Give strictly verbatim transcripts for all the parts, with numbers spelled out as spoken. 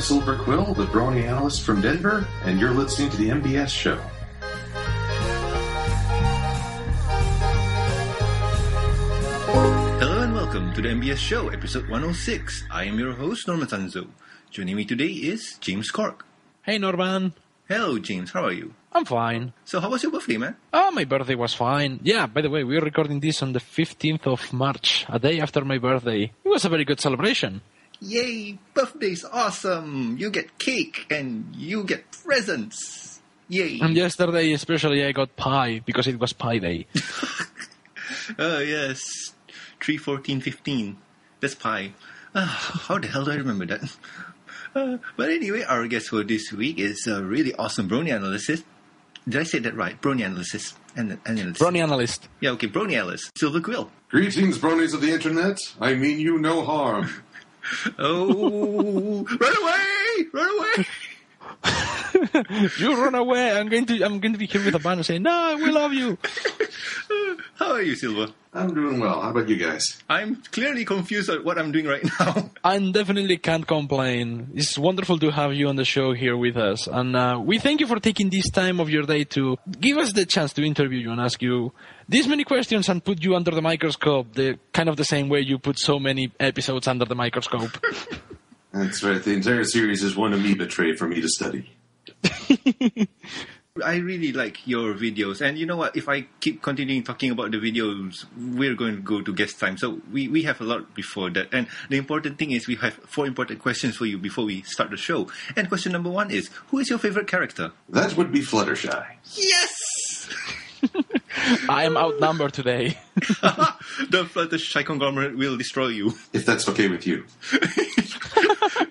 I'm Silver Quill, the Brony analyst from Denver, and you're listening to The M B S Show. Hello and welcome to The M B S Show, episode one oh six. I am your host, Norman Sanzo. Joining me today is James Corck. Hey, Norman. Hello, James. How are you? I'm fine. So how was your birthday, man? Oh, my birthday was fine. Yeah, by the way, we're recording this on the fifteenth of March, a day after my birthday. It was a very good celebration. Yay, birthday's awesome. You get cake and you get presents. Yay. And yesterday especially I got pie because it was pie day. Oh, yes. three fourteen fifteen. That's pie. Uh, how the hell do I remember that? Uh, but anyway, our guest for this week is a really awesome Brony analyst. Did I say that right? Brony analyst. An- analyst. Brony analyst. Yeah, okay, Brony analyst. Silver Quill. Greetings, Bronies of the Internet. I mean you no harm. Oh, run away! Run away! You run away! I'm going to I'm going to be here with a banner saying, "No, we love you." How are you, Silva? I'm doing well. How about you guys? I'm clearly confused at what I'm doing right now. I definitely can't complain. It's wonderful to have you on the show here with us, and uh, we thank you for taking this time of your day to give us the chance to interview you and ask you these many questions and put you under the microscope, the kind of the same way you put so many episodes under the microscope. That's right. The entire series is one amoeba tray for me to study. I really like your videos. And you know what? If I keep continuing talking about the videos, we're going to go to guest time. So we, we have a lot before that. And the important thing is we have four important questions for you before we start the show. And question number one is, who is your favorite character? That would be Fluttershy. Yes! I am outnumbered today. The Fluttershy conglomerate will destroy you. If that's okay with you.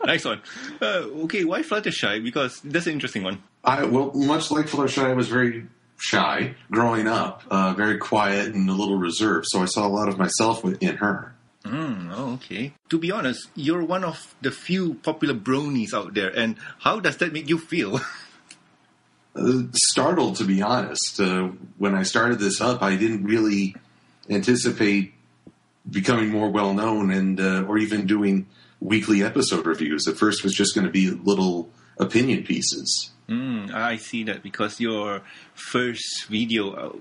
Nice one. Uh, okay, why Fluttershy? Because that's an interesting one. I, well, much like Fluttershy, I was very shy growing up, uh, very quiet and a little reserved, so I saw a lot of myself in her. Mm, oh, okay. To be honest, you're one of the few popular bronies out there, and how does that make you feel? Uh, startled, to be honest. Uh, when I started this up, I didn't really anticipate becoming more well-known and uh, or even doing weekly episode reviews. At first, it was just going to be little opinion pieces. Mm, I see that, because your first video, uh,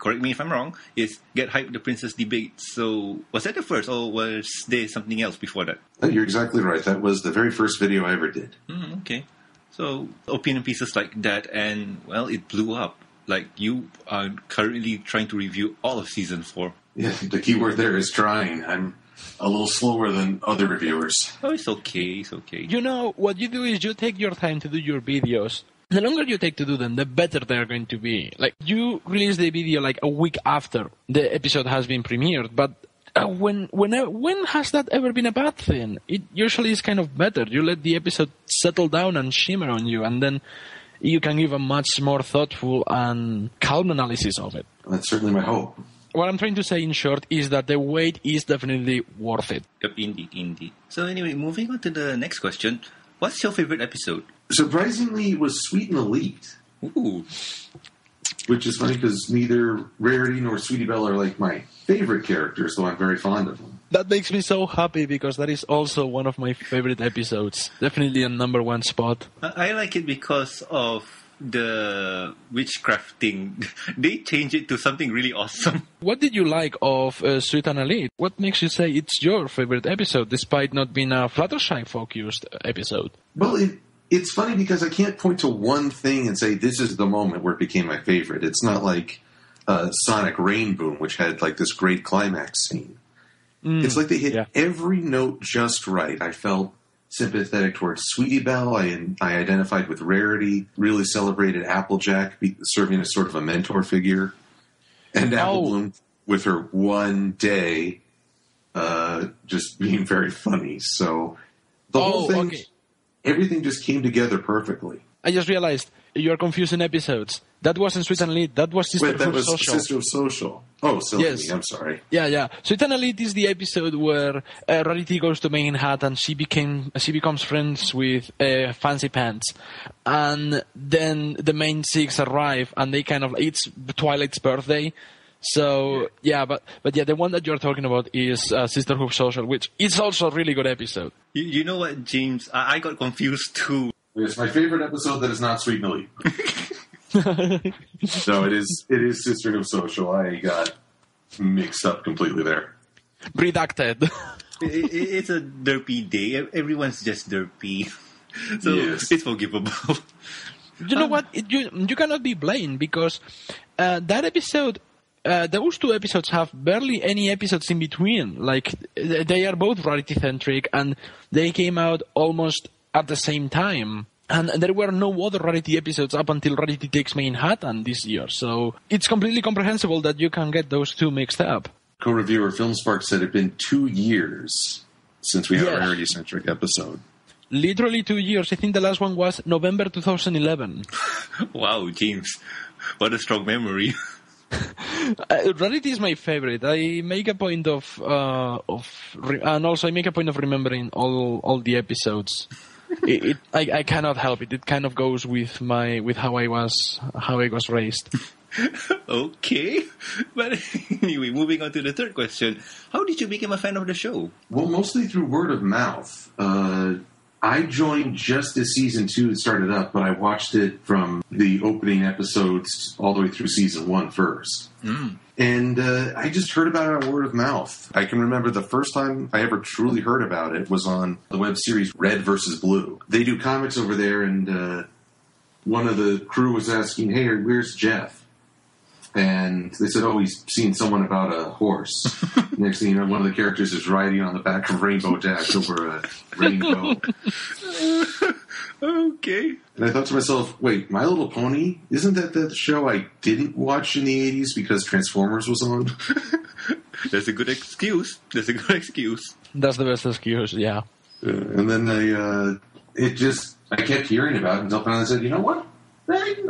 correct me if I'm wrong, is Get Hyped the Princess Debate. So was that the first, or was there something else before that? Oh, you're exactly right. That was the very first video I ever did. Mm, okay. So opinion pieces like that, and, well, it blew up. Like, you are currently trying to review all of Season four. Yeah, the key word there is trying. I'm a little slower than other reviewers. Oh, it's okay, it's okay. You know, what you do is you take your time to do your videos. The longer you take to do them, the better they're going to be. Like, you release the video, like, a week after the episode has been premiered, but... Uh, when when when has that ever been a bad thing? It usually is kind of better. You let the episode settle down and shimmer on you, and then you can give a much more thoughtful and calm analysis of it. That's certainly my hope. What I'm trying to say in short is that the wait is definitely worth it. Yep, indeed, indeed. So anyway, moving on to the next question. What's your favorite episode? Surprisingly, it was Sweet and Elite. Ooh. Which is funny because neither Rarity nor Sweetie Belle are like my favorite characters, though I'm very fond of them. That makes me so happy because that is also one of my favorite episodes. Definitely a number one spot. I like it because of the witchcraft thing. They changed it to something really awesome. What did you like of uh, Sweet and Elite? What makes you say it's your favorite episode despite not being a Fluttershy-focused episode? Well, it... It's funny because I can't point to one thing and say this is the moment where it became my favorite. It's not like uh, Sonic Rainboom, which had like this great climax scene. Mm, it's like they hit yeah. every note just right. I felt sympathetic towards Sweetie Belle. I, I identified with Rarity, really celebrated Applejack, be, serving as sort of a mentor figure. And oh. Apple Bloom with her one day uh, just being very funny. So the oh, whole thing... Okay. Everything just came together perfectly. I just realized you're confusing episodes. That wasn't Sweet and Elite. That was Sister Wait, that of was Social. Sister of Social. Oh, silly. Yes. I'm sorry. Yeah, yeah. Sweet and Elite is the episode where uh, Rarity goes to Manhattan and she became she becomes friends with uh, Fancy Pants, and then the main six arrive and they kind of it's Twilight's birthday. So yeah, but but yeah, the one that you're talking about is uh, Sisterhood Social, which is also a really good episode. You, you know what, James? I, I got confused too. It's my favorite episode that is not Sweet Millie. So it is it is Sisterhood Social. I got mixed up completely there. Redacted. it, it, it's a derpy day. Everyone's just derpy, so yes. It's forgivable. You know um, what? It, you you cannot be blamed because uh, that episode. Uh, those two episodes have barely any episodes in between. Like, they are both Rarity-centric, and they came out almost at the same time. And there were no other Rarity episodes up until Rarity Takes Manhattan this year. So it's completely comprehensible that you can get those two mixed up. Co-reviewer FilmSpark said it'd been two years since we had yeah. a Rarity-centric episode. Literally two years. I think the last one was November twenty eleven. Wow, James. What a strong memory. Uh, Rarity is my favorite. I make a point of, uh, of re- and also I make a point of remembering all, all the episodes. it, it, I, I cannot help it. It kind of goes with my with how I was how I was raised. Okay, but anyway, moving on to the third question. How did you become a fan of the show? Well, mostly through word of mouth. Uh, I joined just as season two started up, but I watched it from the opening episodes all the way through season one first. Mm. And uh, I just heard about it word of mouth. I can remember the first time I ever truly heard about it was on the web series Red versus Blue. They do comics over there, and uh, one of the crew was asking, hey, where's Jeff? And they said, oh, he's seen someone about a horse. Next thing you know, one of the characters is riding on the back of Rainbow Dash over a rainbow. Okay. And I thought to myself, wait, My Little Pony? Isn't that the show I didn't watch in the eighties because Transformers was on? That's a good excuse. That's a good excuse. That's the best excuse, yeah. Uh, and then I, uh, it just, I kept hearing about it until finally I said, you know what?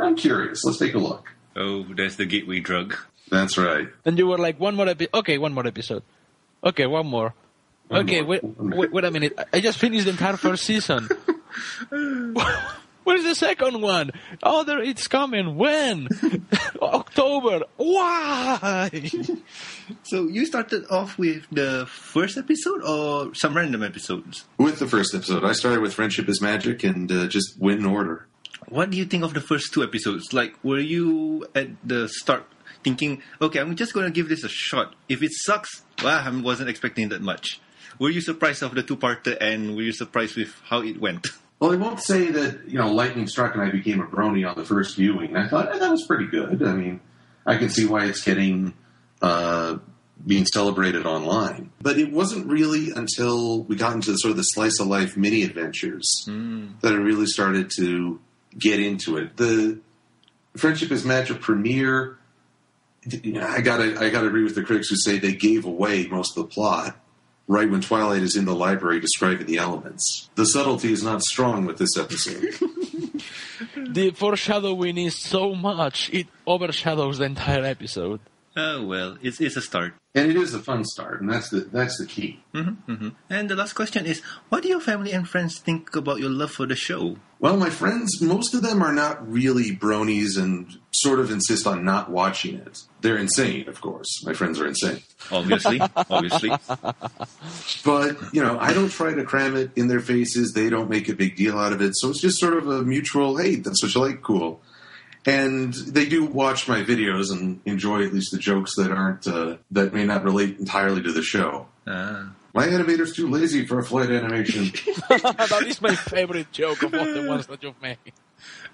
I'm curious. Let's take a look. Oh, that's the gateway drug. That's right. And you were like, one more episode. Okay, one more episode. Okay, one more. One okay, more. Wait, wait, wait a minute. I just finished the entire first season. Where's the second one? Oh, there, it's coming. When? October. Why? So you started off with the first episode or some random episodes? With the first episode. I started with Friendship is Magic and uh, just went in order. What do you think of the first two episodes? Like, were you at the start thinking, okay, I'm just going to give this a shot. If it sucks, well, I wasn't expecting that much. Were you surprised of the two-parter, and were you surprised with how it went? Well, I won't say that, you know, lightning struck and I became a brony on the first viewing. I thought, eh, that was pretty good. I mean, I can see why it's getting, uh, being celebrated online. But it wasn't really until we got into sort of the slice-of-life mini-adventures mm. that I really started to get into it. The Friendship is Magic premiere, you know, I gotta I gotta agree with the critics who say they gave away most of the plot right when Twilight is in the library describing the elements. The subtlety is not strong with this episode. The foreshadowing is so much, it overshadows the entire episode. Oh, well, it's it's a start. And it is a fun start, and that's the that's the key. Mm-hmm, mm-hmm. And the last question is, what do your family and friends think about your love for the show? Well, my friends, most of them are not really bronies and sort of insist on not watching it. They're insane, of course. My friends are insane. Obviously, obviously. But, you know, I don't try to cram it in their faces. They don't make a big deal out of it. So it's just sort of a mutual, hey, that's what you like, cool. And they do watch my videos and enjoy at least the jokes that aren't uh, that may not relate entirely to the show. Ah. My animator's too lazy for a flight animation. That is my favorite joke of all the ones that you've made.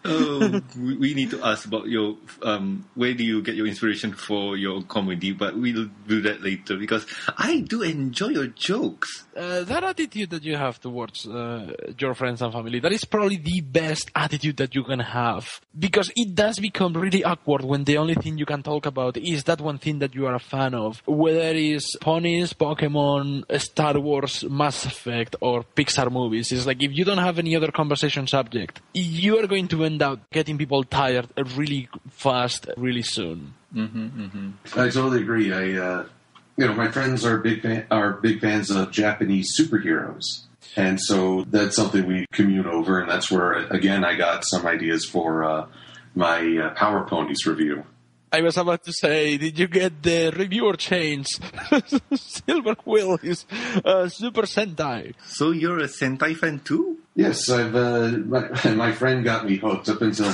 Oh, we need to ask about your um, where do you get your inspiration for your comedy, but we'll do that later because I do enjoy your jokes. Uh, that attitude that you have towards uh, your friends and family, that is probably the best attitude that you can have because it does become really awkward when the only thing you can talk about is that one thing that you are a fan of, whether it is ponies, Pokemon, Star Wars, Mass Effect, or Pixar movies. It's like if you don't have any other conversation subject, you are going to end out getting people tired really fast, really soon. Mm-hmm, mm-hmm. I totally agree. I, uh, you know, my friends are big fan- are big fans of Japanese superheroes, and so that's something we commune over, and that's where again I got some ideas for uh, my uh, Power Ponies review. I was about to say, did you get the reviewer chains? Silver Quill is uh, Super Sentai. So you're a Sentai fan too? Yes, I've. Uh, my, my friend got me hooked up until uh,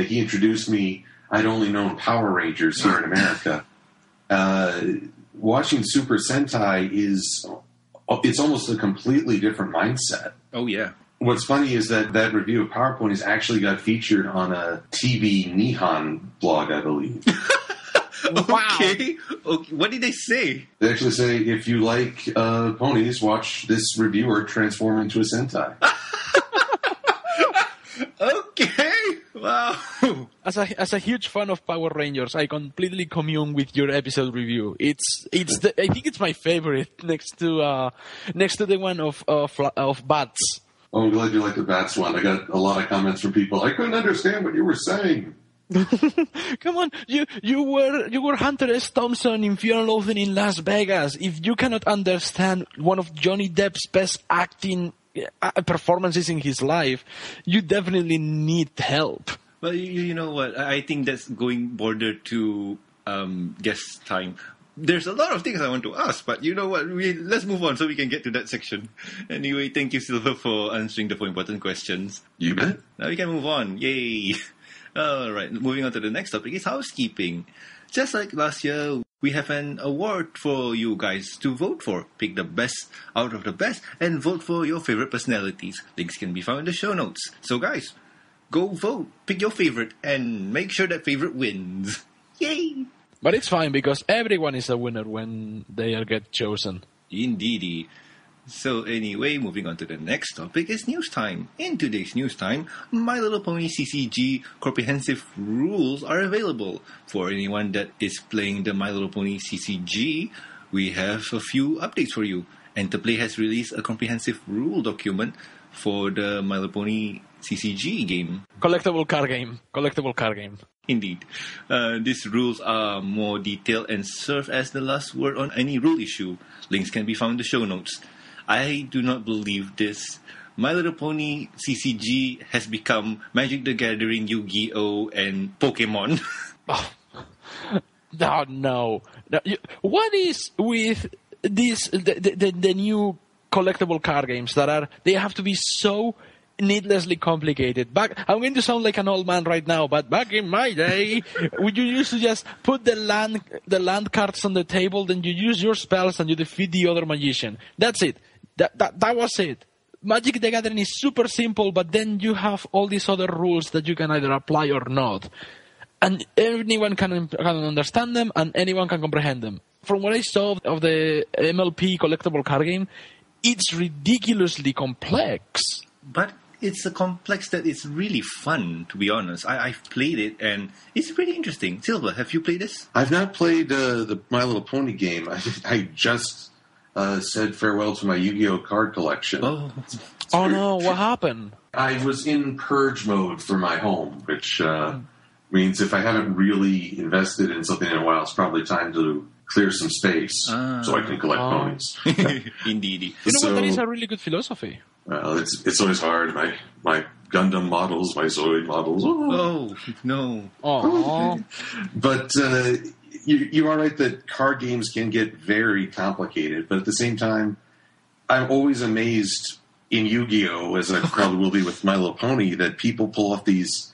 he introduced me. I'd only known Power Rangers here in America. Uh, watching Super Sentai is, it's almost a completely different mindset. Oh, yeah. What's funny is that that review of Power Ponies actually got featured on a T V Nihon blog, I believe. Wow. Okay. Okay. What did they say? They actually say, if you like uh, ponies, watch this reviewer transform into a Sentai. Okay. Wow. As a as a huge fan of Power Rangers, I completely commune with your episode review. It's it's the, I think it's my favorite next to uh next to the one of uh, of Bats. Oh, I'm glad you like the Bats one. I got a lot of comments from people. I couldn't understand what you were saying. Come on, you you were you were Hunter S. Thompson in Fear and Loathing in Las Vegas. If you cannot understand one of Johnny Depp's best acting performances in his life, you definitely need help. Well, you, you know what? I think that's going border to um, guest time. There's a lot of things I want to ask, but you know what? We, let's move on so we can get to that section. Anyway, thank you, Silver, for answering the four important questions. You bet. Now we can move on. Yay. All right. Moving on to the next topic is housekeeping. Just like last year, we have an award for you guys to vote for. Pick the best out of the best and vote for your favorite personalities. Links can be found in the show notes. So guys, go vote. Pick your favorite and make sure that favorite wins. Yay. But it's fine because everyone is a winner when they are get chosen. Indeedy. So anyway, moving on to the next topic is news time. In today's news time, My Little Pony C C G comprehensive rules are available. For anyone that is playing the My Little Pony C C G, we have a few updates for you. Interplay has released a comprehensive rule document for the My Little Pony C C G game. Collectible card game. Collectible card game. Indeed. Uh, these rules are more detailed and serve as the last word on any rule issue. Links can be found in the show notes. I do not believe this. My Little Pony C C G has become Magic the Gathering, Yu-Gi-Oh, and Pokemon. Oh, no. no. no you, what is with this, the, the, the new collectible card games that are, they have to be so needlessly complicated. Back, I'm going to sound like an old man right now, but back in my day, would you used to just put the land the land cards on the table, then you use your spells and you defeat the other magician. That's it. That that, that was it. Magic the Gathering is super simple, but then you have all these other rules that you can either apply or not. And anyone can, can understand them, and anyone can comprehend them. From what I saw of the M L P collectible card game, it's ridiculously complex. But it's a complex that is really fun, to be honest. I, I've played it, and it's pretty interesting. Silva, have you played this? I've not played uh, the My Little Pony game. I, I just uh, said farewell to my Yu-Gi-Oh card collection. Oh, oh no, what happened? I was in purge mode for my home, which uh, means if I haven't really invested in something in a while, it's probably time to clear some space ah, so I can collect oh. ponies. Indeed. You know so, what, that is a really good philosophy. Well, it's it's always hard. My my Gundam models, my Zoid models. Oh, oh no! Oh, but uh, you you are right that card games can get very complicated. But at the same time, I'm always amazed in Yu-Gi-Oh, as I probably will be with My Little Pony, that people pull off these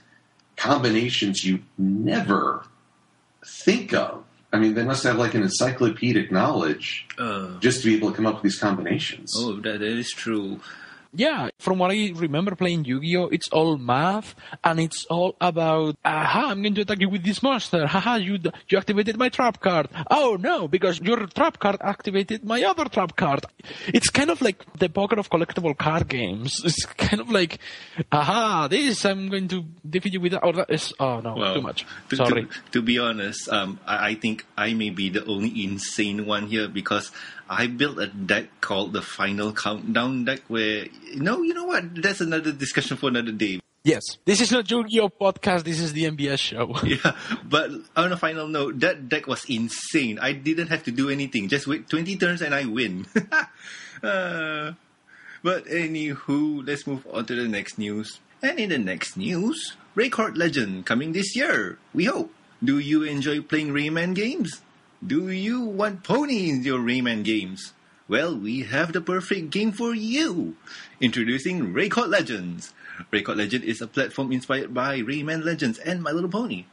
combinations you never think of. I mean, they must have like an encyclopedic knowledge uh, just to be able to come up with these combinations. Oh, that, that is true. Yeah, from what I remember playing Yu-Gi-Oh, it's all math, and it's all about, aha, I'm going to attack you with this monster. Haha, you you activated my trap card. Oh, no, because your trap card activated my other trap card. It's kind of like the poker of collectible card games. It's kind of like, aha, this, I'm going to defeat you with that. Or that is, oh, no, well, too much. To, Sorry. To, to be honest, um, I, I think I may be the only insane one here because I built a deck called the Final Countdown deck where... No, you know what? That's another discussion for another day. Yes. This is not Yu-Gi-Oh! Podcast. This is the M B S show. Yeah. But on a final note, that deck was insane. I didn't have to do anything. Just wait twenty turns and I win. uh, but anywho, let's move on to the next news. And in the next news, Raycord Legend coming this year. We hope. Do you enjoy playing Rayman games? Do you want ponies in your Rayman games? Well, we have the perfect game for you! Introducing Raycord Legends! Raycord Legend is a platform inspired by Rayman Legends and My Little Pony.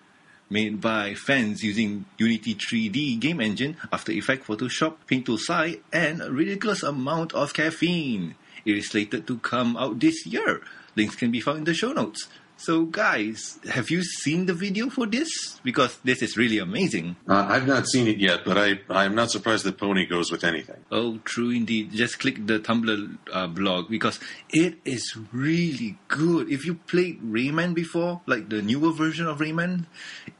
Made by fans using Unity three D game engine, After Effects, Photoshop, Paint Tool Sai, and a ridiculous amount of caffeine. It is slated to come out this year. Links can be found in the show notes. So guys, have you seen the video for this? Because this is really amazing. Uh, I've not seen it yet, but I, I'm not surprised that Pony goes with anything. Oh, true indeed. Just click the Tumblr uh, blog because it is really good. If you played Rayman before, like the newer version of Rayman,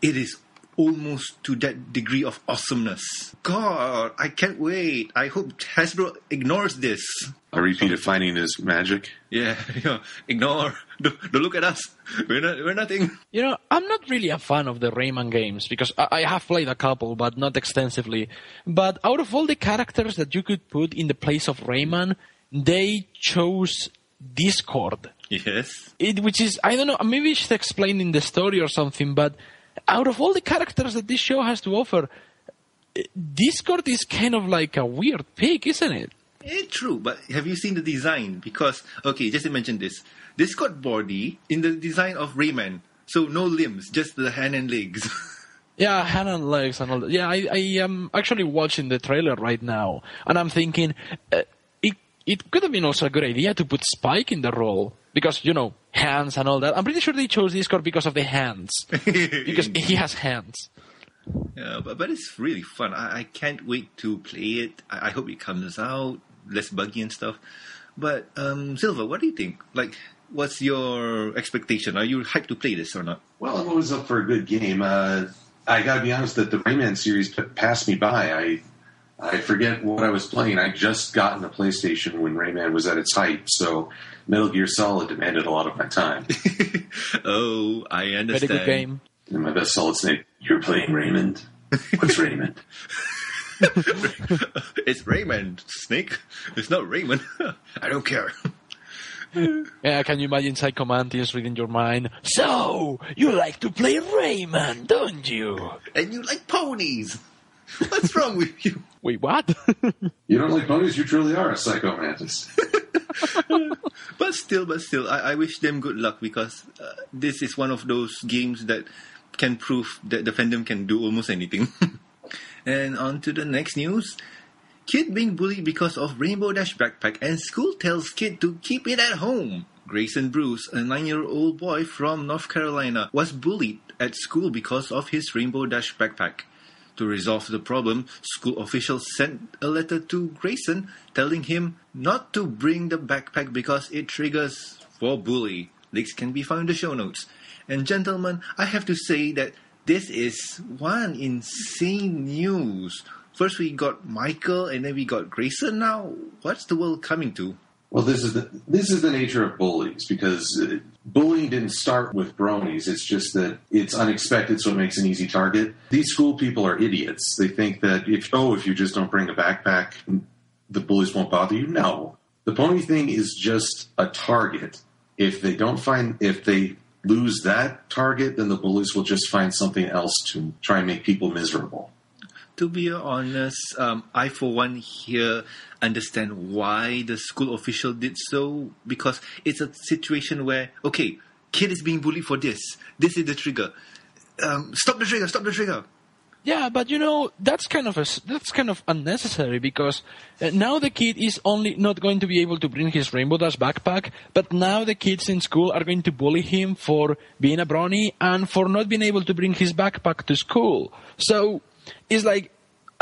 it is almost to that degree of awesomeness. God, I can't wait. I hope Hasbro ignores this. I repeated, finding is magic. Yeah, yeah. Ignore. Don't, don't look at us. We're, not, we're nothing. You know, I'm not really a fan of the Rayman games because I, I have played a couple, but not extensively. But out of all the characters that you could put in the place of Rayman, they chose Discord. Yes. It, which is, I don't know, maybe it's explained in the story or something, but out of all the characters that this show has to offer, Discord is kind of like a weird pick, isn't it? It's true, but have you seen the design? Because, okay, just imagine this. Discord body in the design of Rayman. So no limbs, just the hand and legs. Yeah, hand and legs and all that. Yeah, I, I am actually watching the trailer right now, and I'm thinking uh, it, it could have been also a good idea to put Spike in the role. Because, you know, hands and all that. I'm pretty sure they chose Discord because of the hands. Because he has hands. Yeah, but, but it's really fun. I, I can't wait to play it. I, I hope it comes out less buggy and stuff. But, um, Silver, what do you think? Like, what's your expectation? Are you hyped to play this or not? Well, I'm always up for a good game. Uh, I gotta be honest that the Rayman series p- passed me by. I I forget what I was playing. I just got in a PlayStation when Rayman was at its height, so Metal Gear Solid demanded a lot of my time. Oh, I understand. Very good game. In my best Solid Snake, you're playing Raymond. What's Raymond? It's Raymond, Snake. It's not Raymond. I don't care. Yeah, can you imagine Psycho Mantis reading your mind? So, you like to play Raymond, don't you? And you like ponies. What's wrong with you? Wait, what? You don't like ponies? You truly are a Psycho Mantis. But still, but still, I, I wish them good luck because uh, this is one of those games that can prove that the fandom can do almost anything. And on to the next news. Kid being bullied because of Rainbow Dash backpack and school tells kid to keep it at home. Grayson Bruce, a nine-year-old boy from North Carolina, was bullied at school because of his Rainbow Dash backpack. To resolve the problem, school officials sent a letter to Grayson telling him not to bring the backpack because it triggers for bully. Links can be found in the show notes. And gentlemen, I have to say that this is one insane news. First we got Michael and then we got Grayson now. What's the world coming to? Well, this is the, this is the nature of bullies, because uh, bullying didn't start with bronies. It's just that it's unexpected, so it makes an easy target. These school people are idiots. They think that, if oh, if you just don't bring a backpack, the bullies won't bother you. No. The pony thing is just a target. If they don't find, if they lose that target, then the bullies will just find something else to try and make people miserable. To be honest, um, I for one here understand why the school official did so, because it's a situation where, okay, kid is being bullied for this. This is the trigger. Um, stop the trigger, stop the trigger. Yeah, but you know, that's kind of a, that's kind of unnecessary because now the kid is only not going to be able to bring his Rainbow Dash backpack, but now the kids in school are going to bully him for being a brony and for not being able to bring his backpack to school. So it's like,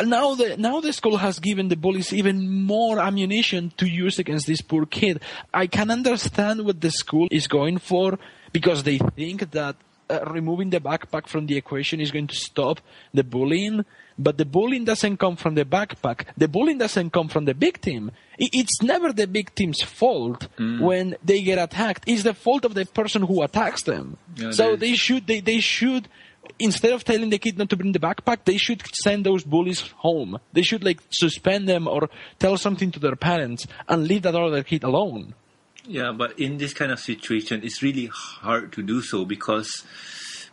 now the now the school has given the bullies even more ammunition to use against this poor kid. I can understand what the school is going for, because they think that uh, removing the backpack from the equation is going to stop the bullying. But the bullying doesn't come from the backpack. The bullying doesn't come from the victim. It's never the victim's fault mm. when they get attacked. It's the fault of the person who attacks them. Yeah, so they should they, they should... Instead of telling the kid not to bring the backpack, they should send those bullies home. They should, like, suspend them or tell something to their parents and leave that other kid alone. Yeah, but in this kind of situation, it's really hard to do so because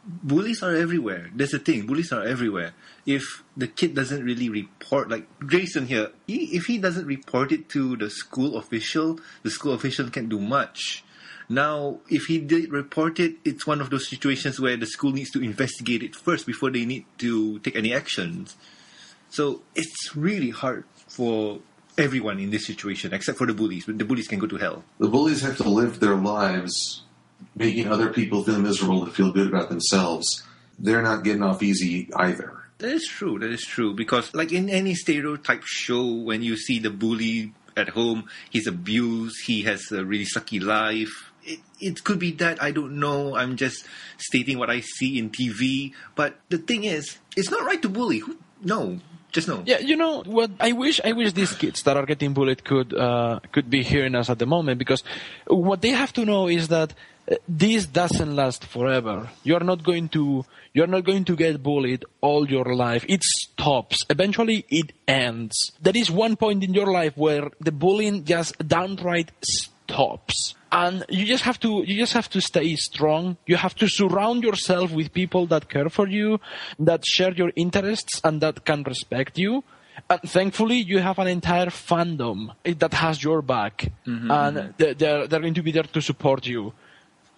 bullies are everywhere. That's the thing. Bullies are everywhere. If the kid doesn't really report, like Grayson here, he, if he doesn't report it to the school official, the school official can't do much. Now, if he did report it, it's one of those situations where the school needs to investigate it first before they need to take any actions. So it's really hard for everyone in this situation, except for the bullies. But the bullies can go to hell. The bullies have to live their lives making other people feel miserable to feel good about themselves. They're not getting off easy either. That is true. That is true. Because like in any stereotype show, when you see the bully at home, he's abused, he has a really sucky life. It, it could be that, I don't know, I'm just stating what I see in T V. But the thing is, it's not right to bully. Who, no. Just no. Yeah, you know what? I wish I wish these kids that are getting bullied could uh, could be hearing us at the moment, because what they have to know is that this doesn't last forever. You are not going to you are not going to get bullied all your life. It stops. Eventually, it ends. There is one point in your life where the bullying just downright stops. And you just have to you just have to stay strong. You have to surround yourself with people that care for you, that share your interests, and that can respect you. And thankfully, you have an entire fandom that has your back, mm-hmm. and they're they're going to be there to support you.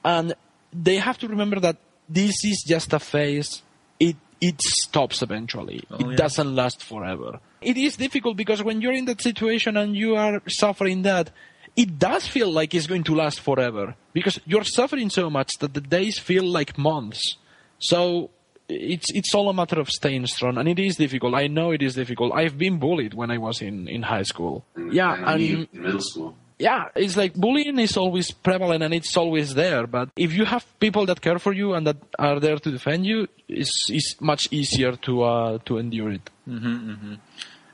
And they have to remember that this is just a phase. It it stops eventually. Oh, it yeah. doesn't last forever. It is difficult because when you're in that situation and you are suffering that, it does feel like it's going to last forever because you're suffering so much that the days feel like months. So it's it's all a matter of staying strong, and it is difficult. I know it is difficult. I've been bullied when I was in, in high school. And, yeah, and in middle school. Yeah, it's like bullying is always prevalent and it's always there. But if you have people that care for you and that are there to defend you, it's, it's much easier to uh, to endure it. Mm-hmm, mm-hmm.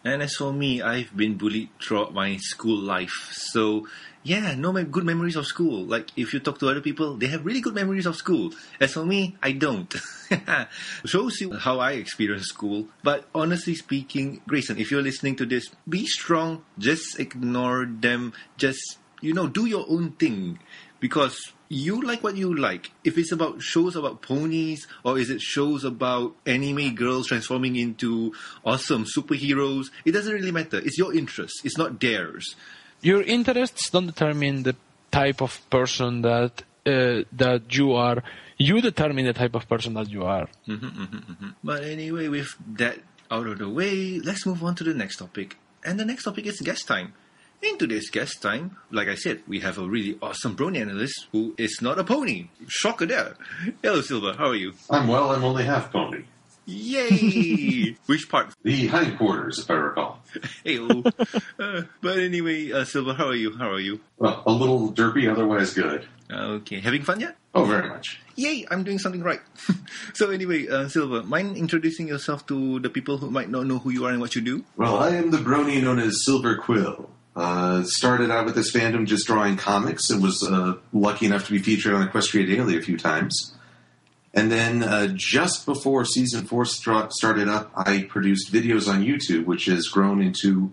And as for me, I've been bullied throughout my school life. So, yeah, no good memories of school. Like, if you talk to other people, they have really good memories of school. As for me, I don't. Shows you how I experienced school. But honestly speaking, Grayson, if you're listening to this, be strong. Just ignore them. Just, you know, do your own thing. Because you like what you like. If it's about shows about ponies, or is it shows about anime girls transforming into awesome superheroes, it doesn't really matter. It's your interest. It's not theirs. Your interests don't determine the type of person that uh, that you are. You determine the type of person that you are. Mm-hmm, mm-hmm, mm-hmm. But anyway, with that out of the way, let's move on to the next topic. And the next topic is guest time. In today's guest time, like I said, we have a really awesome brony analyst who is not a pony. Shocker there. Hello, Silver. How are you? I'm well. I'm only half pony. Yay! Which part? The hindquarters, if I recall. Hey-o. uh, but anyway, uh, Silver, how are you? How are you? Well, a little derpy, otherwise good. Okay. Having fun yet? Oh, very much. Yay! I'm doing something right. So anyway, uh, Silver, mind introducing yourself to the people who might not know who you are and what you do? Well, I am the brony known as Silver Quill. Uh, started out with this fandom just drawing comics and was uh, lucky enough to be featured on Equestria Daily a few times. And then uh, just before Season four st- started up, I produced videos on YouTube, which has grown into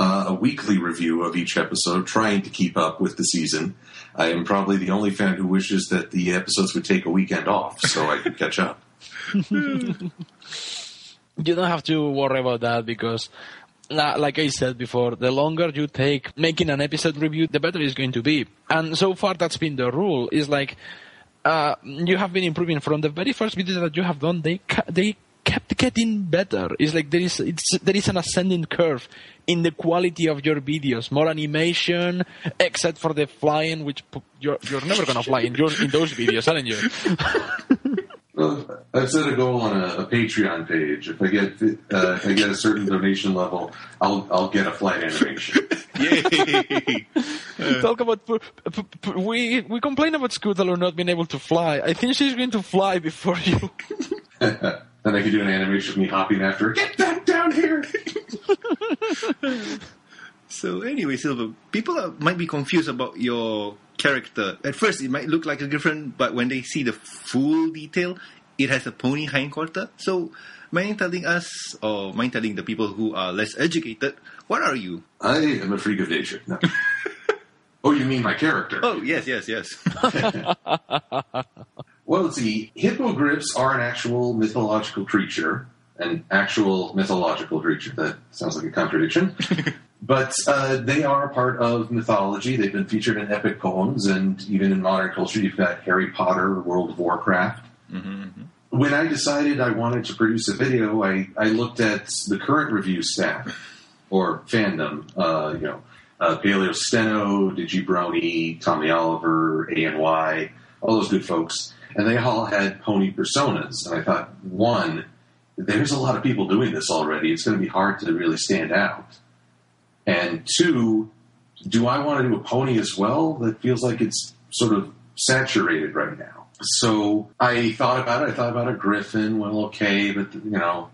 uh, a weekly review of each episode, trying to keep up with the season. I am probably the only fan who wishes that the episodes would take a weekend off so I could catch up. You don't have to worry about that because... like I said before, the longer you take making an episode review, the better it's going to be. And so far, that's been the rule. It's like uh, you have been improving from the very first video that you have done. They ca- they kept getting better. It's like there is it's, there is an ascending curve in the quality of your videos. More animation, except for the flying, which po- you're you're never gonna fly in your, in those videos, aren't you? Well, I've set a goal on a, a Patreon page. If I get uh, if I get a certain donation level, I'll I'll get a flight animation. Yay! Uh, Talk about p- p- p- we we complain about Scootaloo not being able to fly. I think she's going to fly before you. Then I can do an animation of me hopping after her. Get back down here! So anyway, Silver, people are, might be confused about your character. At first, it might look like a different, but when they see the full detail, it has a pony hindquarter. So, mind telling us, or mind telling the people who are less educated, what are you? I am a freak of nature. No. Oh, you mean my character? Oh, yes, yes, yes. Well, let's see. Hippogriffs are an actual mythological creature. An actual mythological creature. That sounds like a contradiction. But uh, they are part of mythology. They've been featured in epic poems, and even in modern culture, you've got Harry Potter, World of Warcraft. Mm-hmm, mm-hmm. When I decided I wanted to produce a video, I, I looked at the current review staff, or fandom, uh, you know, uh, Paleo Steno, Digi Brony, Tommy Oliver, A N Y, all those good folks, and they all had pony personas. And I thought, one, there's a lot of people doing this already. It's going to be hard to really stand out. And two, do I want to do a pony as well? That feels like it's sort of saturated right now. So I thought about it. I thought about a griffin. Well, okay, but, you know,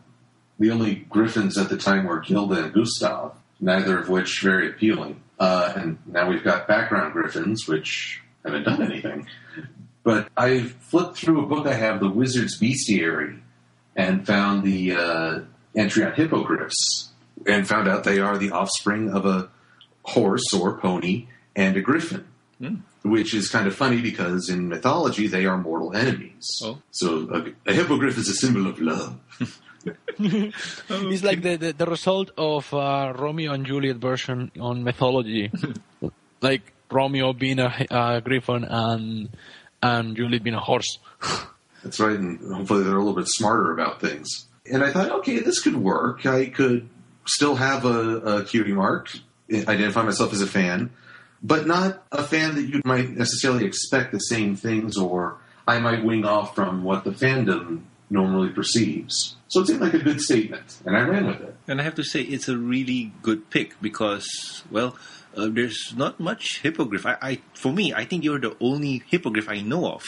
the only griffins at the time were Gilda and Gustav, neither of which very appealing. Uh, and now we've got background griffins, which haven't done anything. But I flipped through a book I have, The Wizard's Bestiary, and found the uh, entry on hippogriffs, and found out they are the offspring of a horse or pony and a griffin. Mm. Which is kind of funny because in mythology they are mortal enemies. Oh. So a, a hippogriff is a symbol of love. It's like the, the, the result of uh, Romeo and Juliet version on mythology. Like Romeo being a uh, griffin and and Juliet being a horse. That's right, and hopefully they're a little bit smarter about things. And I thought, okay, this could work. I could still have a, a cutie mark, identify myself as a fan, but not a fan that you might necessarily expect the same things, or I might wing off from what the fandom normally perceives. So it seemed like a good statement, and I ran with it. And I have to say, it's a really good pick because, well, uh, there's not much hippogriff. I, I, for me, I think you're the only hippogriff I know of.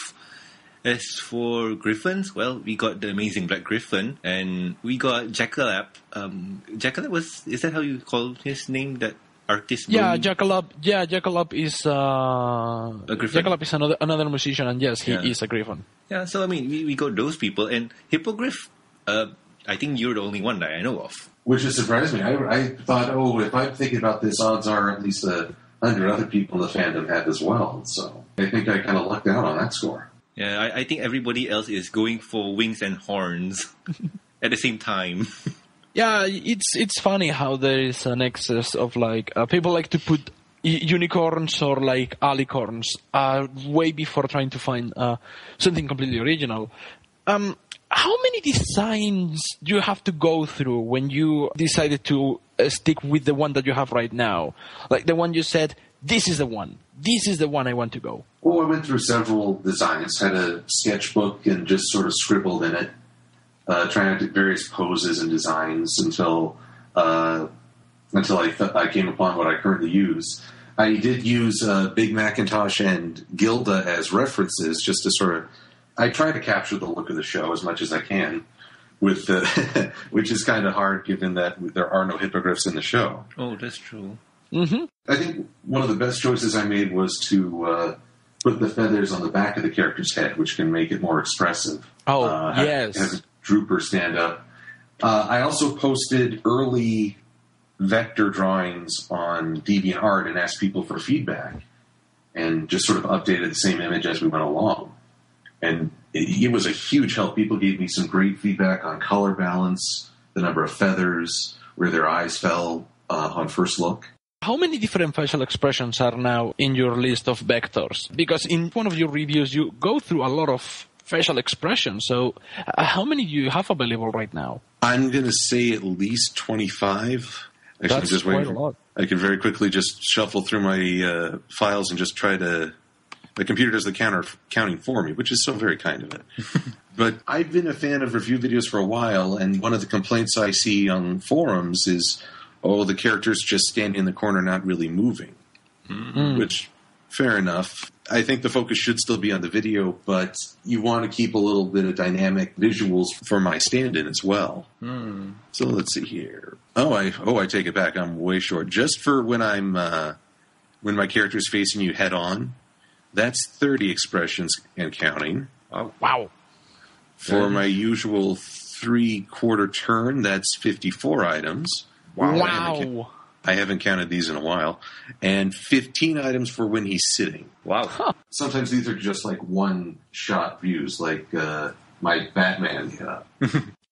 As for griffins, well, we got the amazing Black Griffin, and we got Jackalab. Um, Jackalab was, is that how you call his name, that artist? Yeah, Jackalab. Yeah, Jackalab is uh, a griffin. Jackalab is another another musician, and yes, he yeah. is a griffin. Yeah, so I mean, we, we got those people, and hippogriff. Uh, I think you're the only one that I know of. Which has surprised me. I, I thought, oh, if I'm thinking about this, odds are at least a hundred other people in the fandom have as well. So I think I kind of lucked out on that score. Yeah, I, I think everybody else is going for wings and horns at the same time. Yeah, it's it's funny how there is an excess of, like, uh, people like to put unicorns or, like, alicorns uh, way before trying to find uh, something completely original. Um, how many designs do you have to go through when you decided to uh, stick with the one that you have right now? Like the one you said, this is the one. This is the one I want to go. Well, I went through several designs, had a sketchbook and just sort of scribbled in it. Uh, trying out various poses and designs until uh, until I, th- I came upon what I currently use. I did use uh, Big Macintosh and Gilda as references just to sort of... I try to capture the look of the show as much as I can, with the which is kind of hard given that there are no hippogriffs in the show. Oh, that's true. Mm-hmm. I think one of the best choices I made was to... Uh, put the feathers on the back of the character's head, which can make it more expressive. Oh, uh, have, yes. Have a drooper stand up. Uh, I also posted early vector drawings on DeviantArt and asked people for feedback and just sort of updated the same image as we went along. And it, it was a huge help. People gave me some great feedback on color balance, the number of feathers, where their eyes fell uh, on first look. How many different facial expressions are now in your list of vectors? Because in one of your reviews, you go through a lot of facial expressions. So how many do you have available right now? I'm going to say at least twenty-five. Actually, That's I'm just waiting. quite a lot. I can very quickly just shuffle through my uh, files and just try to... The computer does the counter counting for me, which is so very kind of it. But I've been a fan of review videos for a while, and one of the complaints I see on forums is... oh, the character's just standing in the corner, not really moving. Mm-hmm. Which, fair enough. I think the focus should still be on the video, but you want to keep a little bit of dynamic visuals for my stand-in as well. Mm. So let's see here. Oh, I oh I take it back. I'm way short. Just for when I'm uh, when my character's facing you head-on, that's thirty expressions and counting. Oh, wow. For um. my usual three-quarter turn, that's fifty-four items. Wow. wow. I haven't counted these in a while, and fifteen items for when he's sitting. Wow. Huh. Sometimes these are just like one-shot views, like uh, my Batman. Uh.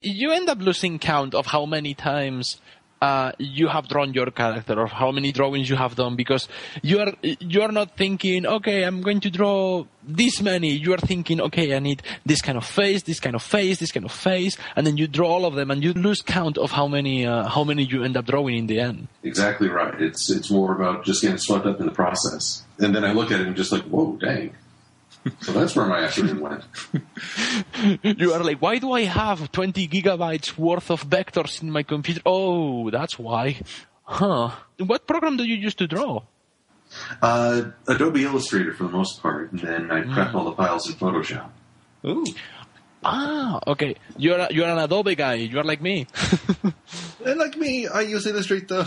You end up losing count of how many times uh, you have drawn your character, or how many drawings you have done, because you are you are not thinking, okay, I'm going to draw this many. You are thinking, okay, I need this kind of face, this kind of face, this kind of face, and then you draw all of them, and you lose count of how many uh, how many you end up drawing in the end. Exactly right. It's it's more about just getting swept up in the process. And then I look at it and just like, whoa, dang. So that's where my afternoon went. You are like, why do I have twenty gigabytes worth of vectors in my computer? Oh, that's why. Huh. What program do you use to draw? Uh, Adobe Illustrator for the most part, and then I prep mm. all the files in Photoshop. Ooh. Ah, okay. You're you're an Adobe guy. You're like me. And like me, I use Illustrator.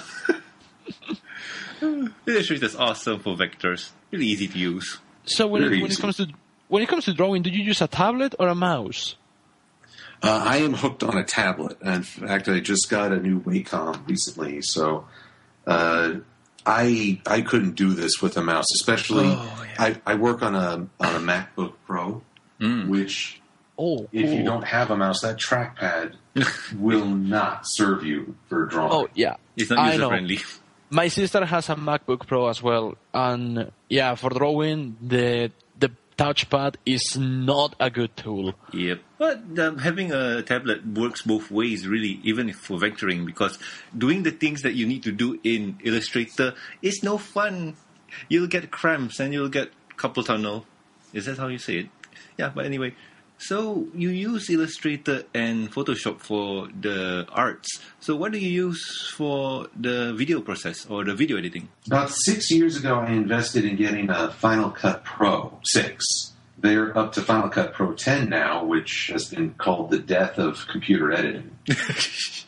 Illustrator is awesome for vectors. Really easy to use. So when it, when it comes to when it comes to drawing, do you use a tablet or a mouse? Uh, I am hooked on a tablet. In fact, I just got a new Wacom recently, so uh, I I couldn't do this with a mouse. Especially, oh, yeah. I, I work on a on a MacBook Pro, mm. which oh, if oh. you don't have a mouse, that trackpad will not serve you for drawing. Oh yeah, it's not user friendly. My sister has a MacBook Pro as well, and yeah, for drawing, the the touchpad is not a good tool. Yeah, but um, having a tablet works both ways, really, even for vectoring, because doing the things that you need to do in Illustrator is no fun. You'll get cramps, and you'll get carpal tunnel. Is that how you say it? Yeah, but anyway, so you use Illustrator and Photoshop for the arts. So what do you use for the video process or the video editing? About six years ago, I invested in getting a Final Cut Pro six. They're up to Final Cut Pro ten now, which has been called the death of computer editing.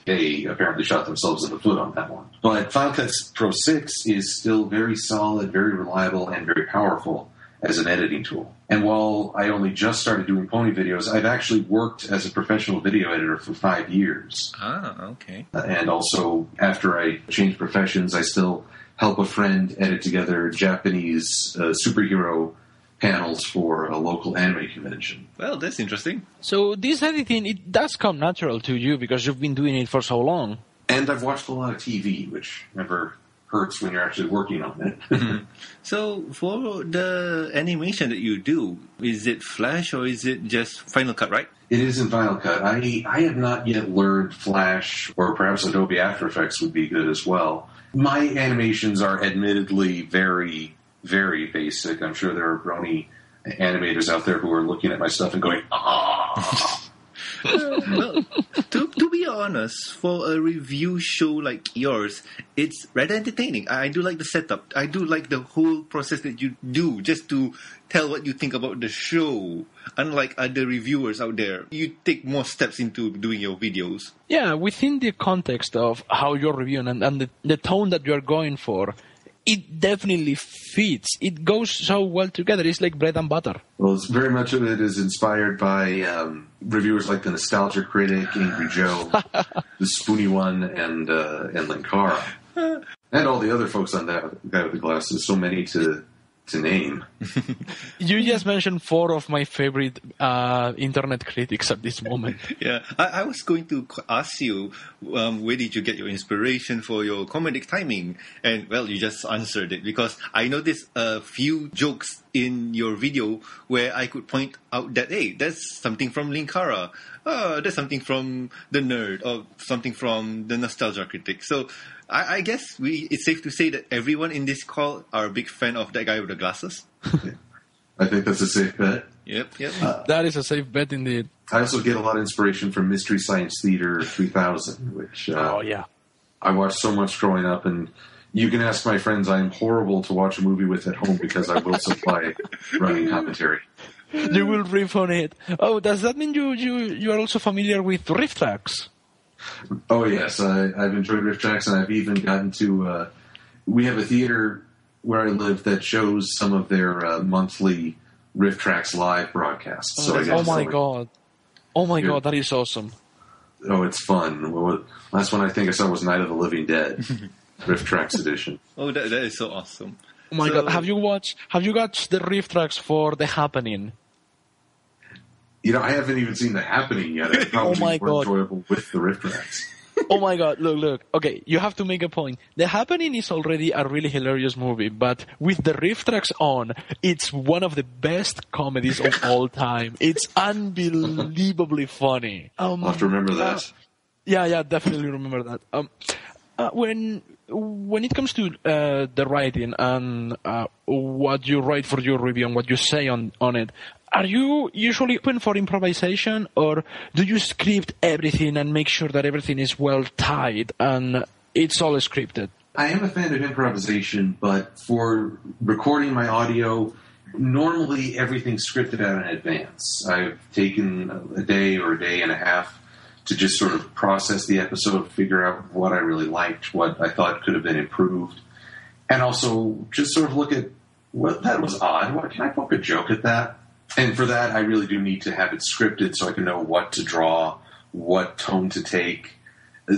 They apparently shot themselves in the foot on that one. But Final Cut Pro six is still very solid, very reliable, and very powerful as an editing tool. And while I only just started doing pony videos, I've actually worked as a professional video editor for five years. Ah, okay. Uh, and also, after I changed professions, I still help a friend edit together Japanese uh, superhero panels for a local anime convention. Well, that's interesting. So this editing, it does come natural to you because you've been doing it for so long. And I've watched a lot of T V, which never hurts when you're actually working on it. Mm-hmm. So for the animation that you do, is it Flash or is it just Final Cut, right? It is in Final Cut. I I have not yet learned Flash, or perhaps Adobe After Effects would be good as well. My animations are admittedly very, very basic. I'm sure there are brony animators out there who are looking at my stuff and going, ah. Well, to, to be honest, for a review show like yours, it's rather entertaining. I do like the setup. I do like the whole process that you do just to tell what you think about the show. Unlike other reviewers out there, you take more steps into doing your videos. Yeah, within the context of how you're reviewing and, and the, the tone that you're going for, it definitely fits. It goes so well together. It's like bread and butter. Well, it's very much of it is inspired by um, reviewers like the Nostalgia Critic, Angry Joe, the Spoony One, and uh, and Linkara, and all the other folks on that guy with the glasses. So many to to name. You just mentioned four of my favorite uh, internet critics at this moment. Yeah, I, I was going to ask you, um, where did you get your inspiration for your comedic timing? And, well, you just answered it, because I noticed a few jokes in your video where I could point out that, hey, that's something from Linkara, oh, that's something from The Nerd, or something from the Nostalgia Critic. So I, I guess we it's safe to say that everyone in this call are a big fan of that guy with the glasses. I think that's a safe bet. Yep, yep. Uh, that is a safe bet indeed. I also get a lot of inspiration from Mystery Science Theater three thousand, which uh, oh, yeah. I watched so much growing up, and you can ask my friends, I am horrible to watch a movie with at home because I will supply running commentary. You will riff on it. Oh, does that mean you you, you are also familiar with RiffTrax? Oh, yes. I, I've enjoyed RiffTrax, and I've even gotten to uh, – we have a theater where I live that shows some of their uh, monthly RiffTrax live broadcasts. Oh, so I oh my God. Oh, my You're, God. That is awesome. Oh, it's fun. Well, last one I think I saw was Night of the Living Dead. RiffTrax edition. Oh, that, that is so awesome. Oh my so, god, have you watched have you watched the RiffTrax for The Happening? You know, I haven't even seen The Happening yet. It's probably oh my more god. enjoyable with the RiffTrax. Oh my god, look, look. Okay, you have to make a point. The Happening is already a really hilarious movie, but with the RiffTrax on, it's one of the best comedies of all time. It's unbelievably funny. Um, I'll have to remember that. Uh, yeah, yeah, definitely remember that. Um, uh, when when it comes to uh, the writing and uh, what you write for your review and what you say on, on it, are you usually open for improvisation, or do you script everything and make sure that everything is well tied and it's all scripted? I am a fan of improvisation, but for recording my audio, normally everything's scripted out in advance. I've taken a day or a day and a half to just sort of process the episode, figure out what I really liked, what I thought could have been improved, and also just sort of look at, well, that was odd. What, can I poke a joke at that? And for that, I really do need to have it scripted so I can know what to draw, what tone to take.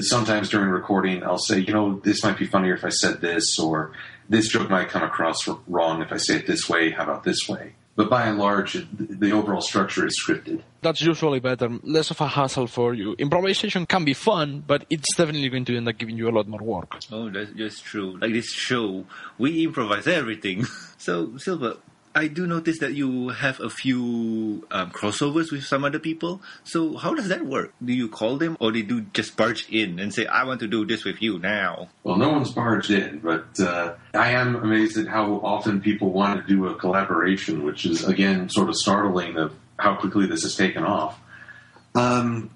Sometimes during recording, I'll say, you know, this might be funnier if I said this, or this joke might come across wrong if I say it this way. How about this way? But by and large, the overall structure is scripted. That's usually better, less of a hassle for you. Improvisation can be fun, but it's definitely going to end up giving you a lot more work. Oh, that's, that's true. Like this show, we improvise everything. So, Silver, I do notice that you have a few um, crossovers with some other people. So how does that work? Do you call them, or they do just barge in and say, I want to do this with you now? Well, no one's barged in, but uh, I am amazed at how often people want to do a collaboration, which is, again, sort of startling of how quickly this has taken off. Um,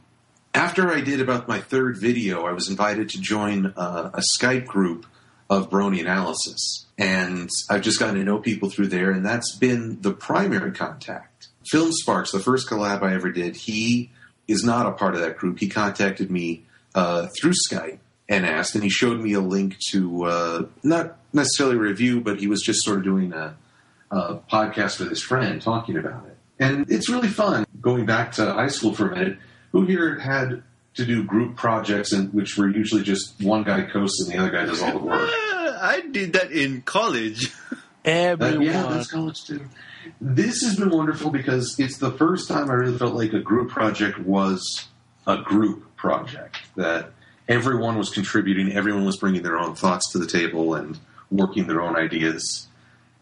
after I did about my third video, I was invited to join uh, a Skype group of Brony Analysis. And I've just gotten to know people through there, and that's been the primary contact. Film Sparks, the first collab I ever did, he is not a part of that group. He contacted me uh, through Skype and asked, and he showed me a link to uh, not necessarily a review, but he was just sort of doing a, a podcast with his friend talking about it. And it's really fun. Going back to high school for a minute, who here had to do group projects in which were usually just one guy coasts and the other guy does all the work? I did that in college. Everyone. Uh, yeah, that's college too. This has been wonderful because it's the first time I really felt like a group project was a group project, that everyone was contributing, everyone was bringing their own thoughts to the table and working their own ideas.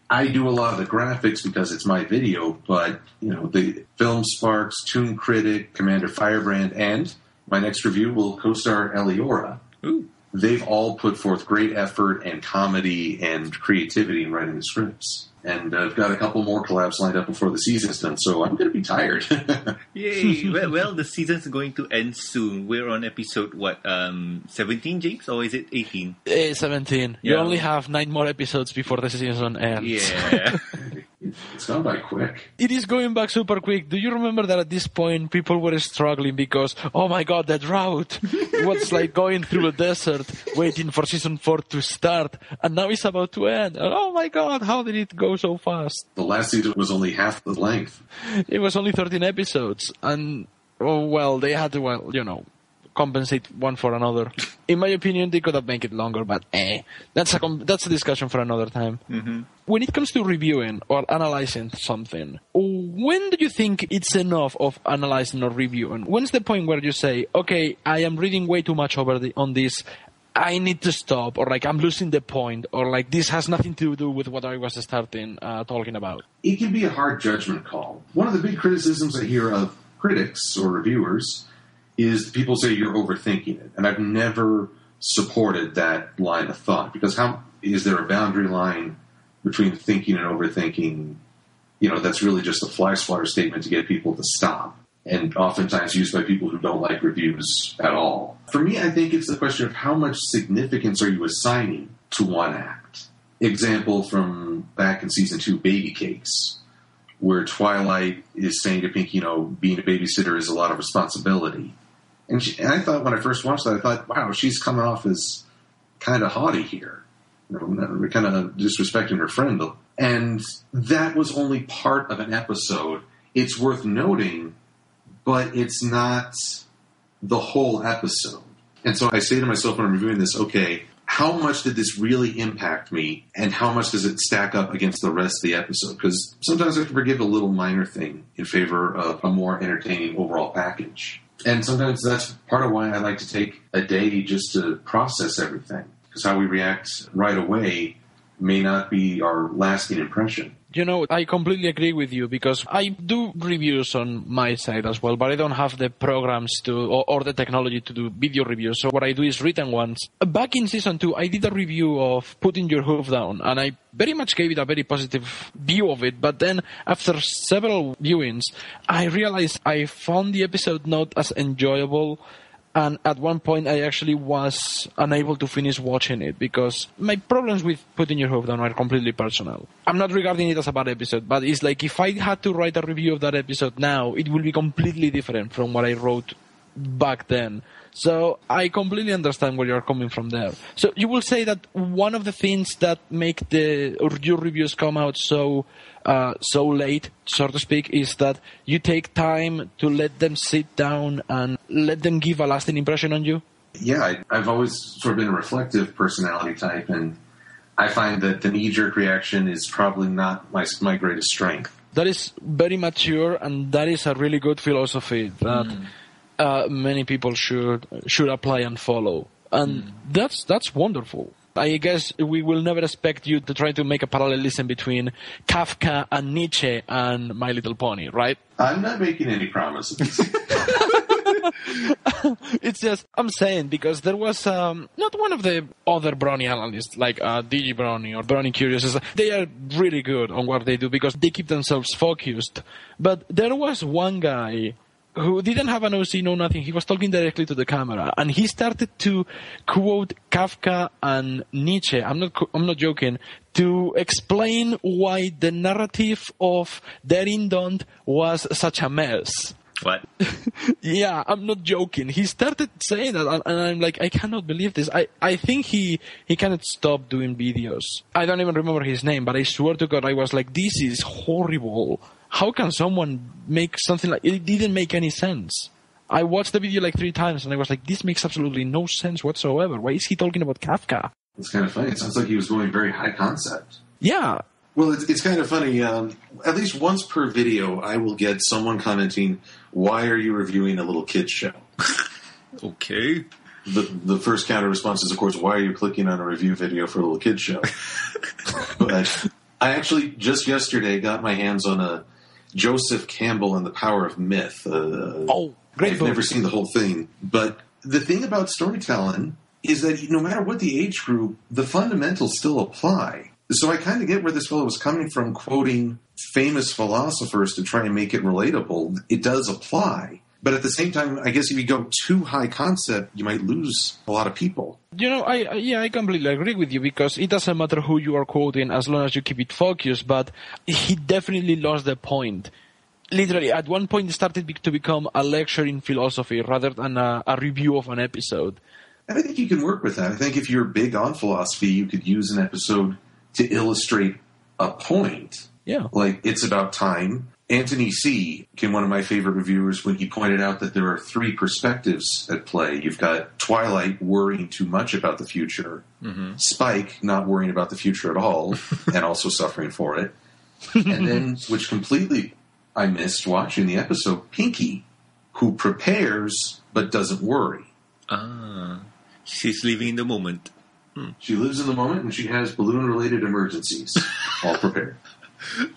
I do a lot of the graphics because it's my video, but you know, the Film Sparks, Toon Critic, Commander Firebrand, and my next review will co-star Eliora. Ooh. They've all put forth great effort and comedy and creativity in writing the scripts. And I've got a couple more collabs lined up before the season's done, so I'm going to be tired. Yay! Well, well, the season's going to end soon. We're on episode, what, um, seventeen, James? Or is it eighteen? Uh, seventeen. Yeah. You only have nine more episodes before the season ends. Yeah. It's gone by quick. It is going back super quick. Do you remember that at this point people were struggling because, oh my god, that drought was like going through a desert waiting for season four to start, and now it's about to end. Oh my god, how did it go so fast? The last season was only half the length. It was only thirteen episodes, and oh well, they had to, well, you know, compensate one for another. In my opinion, they could have made it longer, but eh. That's a, that's a discussion for another time. Mm-hmm. When it comes to reviewing or analyzing something, when do you think it's enough of analyzing or reviewing? When's the point where you say, okay, I am reading way too much over the, on this, I need to stop, or like I'm losing the point, or like this has nothing to do with what I was starting uh, talking about? It can be a hard judgment call. One of the big criticisms I hear of critics or reviewers is people say you're overthinking it. And I've never supported that line of thought, because how is there a boundary line between thinking and overthinking? You know, that's really just a fly swatter statement to get people to stop, and oftentimes used by people who don't like reviews at all. For me, I think it's the question of how much significance are you assigning to one act? Example from back in season two, Baby Cakes, where Twilight is saying to Pink, you know, being a babysitter is a lot of responsibility. And, she, and I thought when I first watched that, I thought, wow, she's coming off as kind of haughty here. You know, kind of disrespecting her friend. And that was only part of an episode. It's worth noting, but it's not the whole episode. And so I say to myself when I'm reviewing this, okay, how much did this really impact me, and how much does it stack up against the rest of the episode? Because sometimes I can forgive a little minor thing in favor of a more entertaining overall package. And sometimes that's part of why I like to take a day just to process everything, because how we react right away may not be our lasting impression. You know, I completely agree with you, because I do reviews on my side as well, but I don't have the programs to or, or the technology to do video reviews. So what I do is written ones. Back in season two, I did a review of Putting Your Hoof Down, and I very much gave it a very positive view of it. But then after several viewings, I realized I found the episode not as enjoyable. And at one point, I actually was unable to finish watching it because my problems with Putting Your Hoof Down are completely personal. I'm not regarding it as a bad episode, but it's like if I had to write a review of that episode now, it would be completely different from what I wrote back then. So I completely understand where you're coming from there. So you will say that one of the things that make the your reviews come out so uh, so late, so to speak, is that you take time to let them sit down and let them give a lasting impression on you? Yeah, I, I've always sort of been a reflective personality type, and I find that the knee-jerk reaction is probably not my my greatest strength. That is very mature, and that is a really good philosophy that... Mm. Uh, many people should should apply and follow. And mm. that's that's wonderful. I guess we will never expect you to try to make a parallelism between Kafka and Nietzsche and My Little Pony, right? I'm not making any promises. It's just, I'm saying, because there was um, not one of the other Brony analysts, like uh, Digi Brony or Brony Curious. They are really good on what they do because they keep themselves focused. But there was one guy who didn't have an O C, no nothing. He was talking directly to the camera, and he started to quote Kafka and Nietzsche. I'm not, I'm not joking. To explain why the narrative of Derin Dont was such a mess. What? Yeah, I'm not joking. He started saying that, and, and I'm like, I cannot believe this. I, I think he, he cannot stop doing videos. I don't even remember his name, but I swear to God, I was like, this is horrible. How can someone make something like... It didn't make any sense. I watched the video like three times, and I was like, this makes absolutely no sense whatsoever. Why is he talking about Kafka? It's kind of funny. It sounds like he was going very high concept. Yeah. Well, it's, it's kind of funny. Um, at least once per video, I will get someone commenting, why are you reviewing a little kid's show? Okay. The, the first counter response is, of course, why are you clicking on a review video for a little kid's show? But I actually just yesterday got my hands on a Joseph Campbell and the Power of Myth. Uh, oh, great I've book. Never seen the whole thing. But the thing about storytelling is that no matter what the age group, the fundamentals still apply. So I kind of get where this fellow was coming from, quoting famous philosophers to try and make it relatable. It does apply. But at the same time, I guess if you go too high concept, you might lose a lot of people. You know, I, I yeah, I completely agree with you because it doesn't matter who you are quoting as long as you keep it focused. But he definitely lost the point. Literally, at one point, it started to become a lecture in philosophy rather than a, a review of an episode. And I think you can work with that. I think if you're big on philosophy, you could use an episode to illustrate a point. Yeah. Like, it's about time. Anthony C. came one of my favorite reviewers when he pointed out that there are three perspectives at play. You've got Twilight worrying too much about the future, mm-hmm. Spike not worrying about the future at all and also suffering for it, and then, which completely I missed watching the episode, Pinky, who prepares but doesn't worry. Ah, she's living in the moment. Hmm. She lives in the moment and she has balloon-related emergencies, all prepared.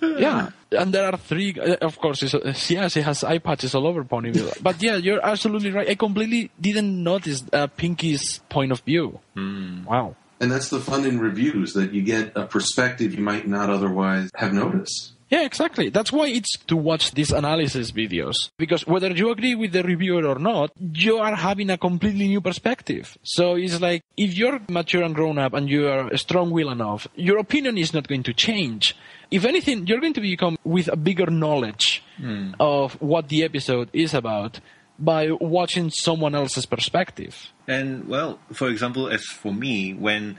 Yeah, and there are three, of course, it's, yeah, she has eye patches all over Ponyville. But yeah, you're absolutely right. I completely didn't notice uh, Pinky's point of view. Mm. Wow. And that's the fun in reviews, that you get a perspective you might not otherwise have noticed. Yeah, exactly. That's why it's to watch these analysis videos. Because whether you agree with the reviewer or not, you are having a completely new perspective. So it's like, if you're mature and grown up and you are strong-willed enough, your opinion is not going to change. If anything, you're going to become with a bigger knowledge mm. of what the episode is about by watching someone else's perspective. And, well, for example, as for me, when...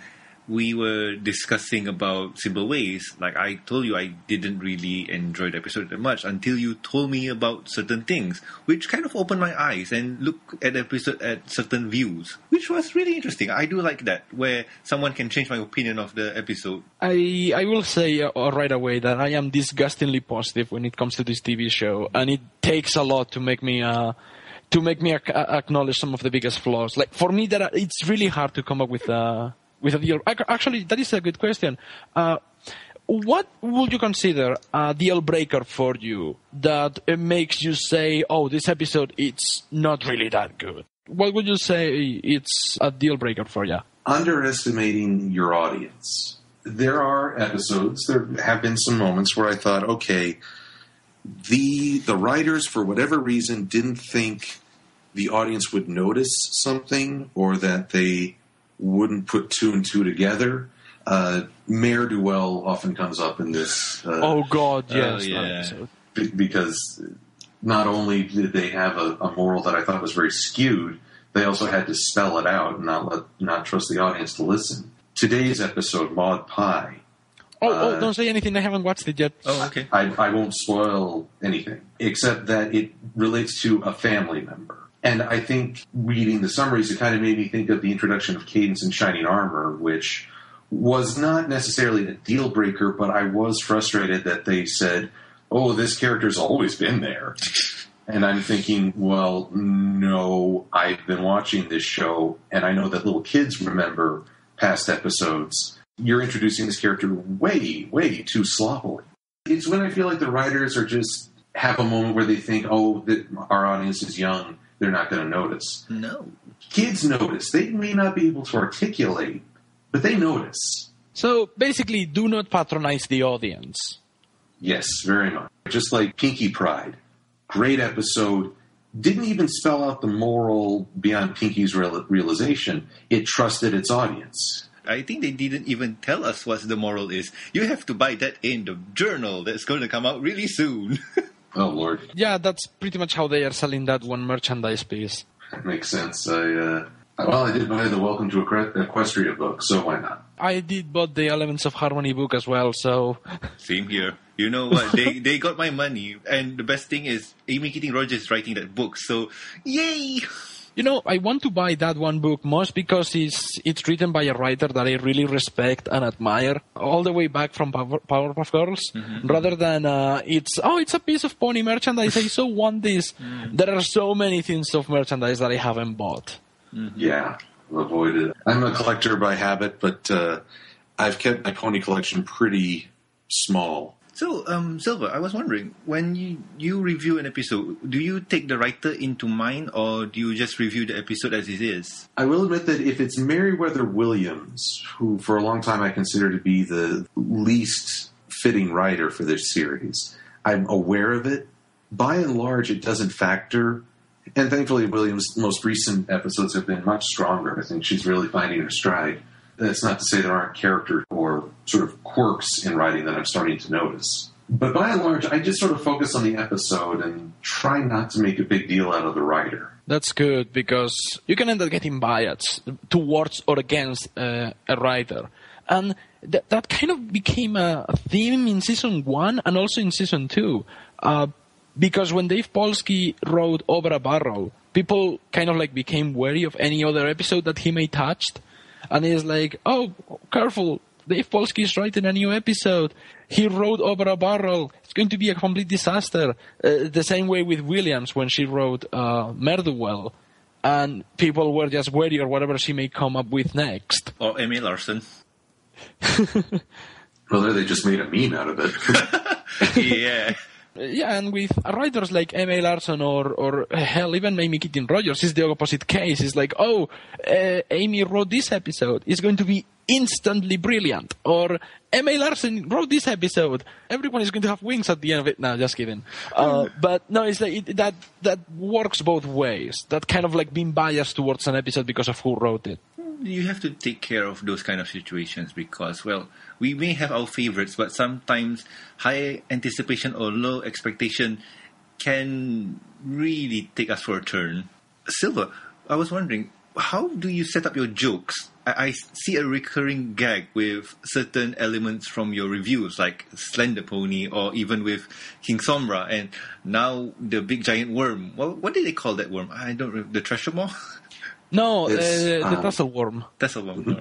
we were discussing about Simple Ways, like I told you, I didn't really enjoy the episode that much until you told me about certain things, which kind of opened my eyes and looked at the episode at certain views, which was really interesting. I do like that, where someone can change my opinion of the episode. I, I will say uh, right away that I am disgustingly positive when it comes to this T V show, and it takes a lot to make me... Uh, to make me ac- acknowledge some of the biggest flaws. Like, for me, that it's really hard to come up with a, with a deal. Actually, that is a good question. Uh, what would you consider a deal breaker for you that it makes you say, oh, this episode, it's not really that good? What would you say it's a deal breaker for you? Underestimating your audience. There are episodes, there have been some moments where I thought, okay, the the writers, for whatever reason, didn't think the audience would notice something or that they wouldn't put two and two together. Uh, Mayor Duell often comes up in this. Uh, oh, God, yes. Uh, yeah. b- because not only did they have a, a moral that I thought was very skewed, they also had to spell it out and not let, not trust the audience to listen. Today's episode, Maud Pie. Oh, uh, oh, don't say anything. I haven't watched it yet. Oh, okay. I, I won't spoil anything, except that it relates to a family member. And I think reading the summaries, it kind of made me think of the introduction of Cadence and Shining Armor, which was not necessarily a deal breaker, but I was frustrated that they said, oh, this character's always been there. And I'm thinking, well, no, I've been watching this show, and I know that little kids remember past episodes. You're introducing this character way, way too sloppily. It's when I feel like the writers are just have a moment where they think, oh, the, our audience is young. They're not going to notice. No. Kids notice. They may not be able to articulate, but they notice. So basically, do not patronize the audience. Yes, very much. Just like Pinkie Pride. Great episode. Didn't even spell out the moral beyond Pinkie's real- realization. It trusted its audience. I think they didn't even tell us what the moral is. You have to buy that in the journal that's going to come out really soon. Oh, Lord. Yeah, that's pretty much how they are selling that one merchandise piece. That makes sense. I, uh, well, I did buy the Welcome to Equestria book, so why not? I did bought the Elements of Harmony book as well, so... Same here. You know what? they they got my money. And the best thing is Amy Keating Rogers is writing that book, so yay! You know, I want to buy that one book most because it's it's written by a writer that I really respect and admire, all the way back from Power, Powerpuff Girls, mm-hmm. rather than uh, it's, oh, it's a piece of pony merchandise. I so want this. Mm. There are so many things of merchandise that I haven't bought. Mm-hmm. Yeah, avoid it. I'm a collector by habit, but uh, I've kept my pony collection pretty small. So, um, Silver, I was wondering, when you, you review an episode, do you take the writer into mind or do you just review the episode as it is? I will admit that if it's Meriwether Williams, who for a long time I consider to be the least fitting writer for this series, I'm aware of it. By and large, it doesn't factor. And thankfully, Williams' most recent episodes have been much stronger. I think she's really finding her stride. That's not to say there aren't character or sort of quirks in writing that I'm starting to notice. But by and large, I just sort of focus on the episode and try not to make a big deal out of the writer. That's good, because you can end up getting biased towards or against uh, a writer. And th- that kind of became a theme in season one and also in season two. Uh, because when Dave Polsky wrote Over a Barrel, people kind of like became wary of any other episode that he may touched. And he's like, oh, careful, Dave Polsky is writing a new episode. He wrote Over a Barrel. It's going to be a complete disaster. Uh, the same way with Williams when she wrote uh, Merdewell. And people were just wary of whatever she may come up with next. Or Amy Larson. Well, they just made a meme out of it. Yeah. Yeah, and with writers like M A. Larson or, or hell, even Amy Keating Rogers, it's the opposite case. It's like, oh, uh, Amy wrote this episode. It's going to be instantly brilliant. Or M A. Larson wrote this episode. Everyone is going to have wings at the end of it. No, just kidding. Uh, but no, it's like it, that that works both ways. That kind of like being biased towards an episode because of who wrote it. You have to take care of those kind of situations because, well, we may have our favorites, but sometimes high anticipation or low expectation can really take us for a turn. Silver, I was wondering, how do you set up your jokes I see a recurring gag with certain elements from your reviews, like Slender Pony or even with King Sombra and now the big giant worm. Well, what do they call that worm? I don't remember. The Treasure Maw? No, uh, the Tassel Worm. Tassel Worm. Mm-hmm.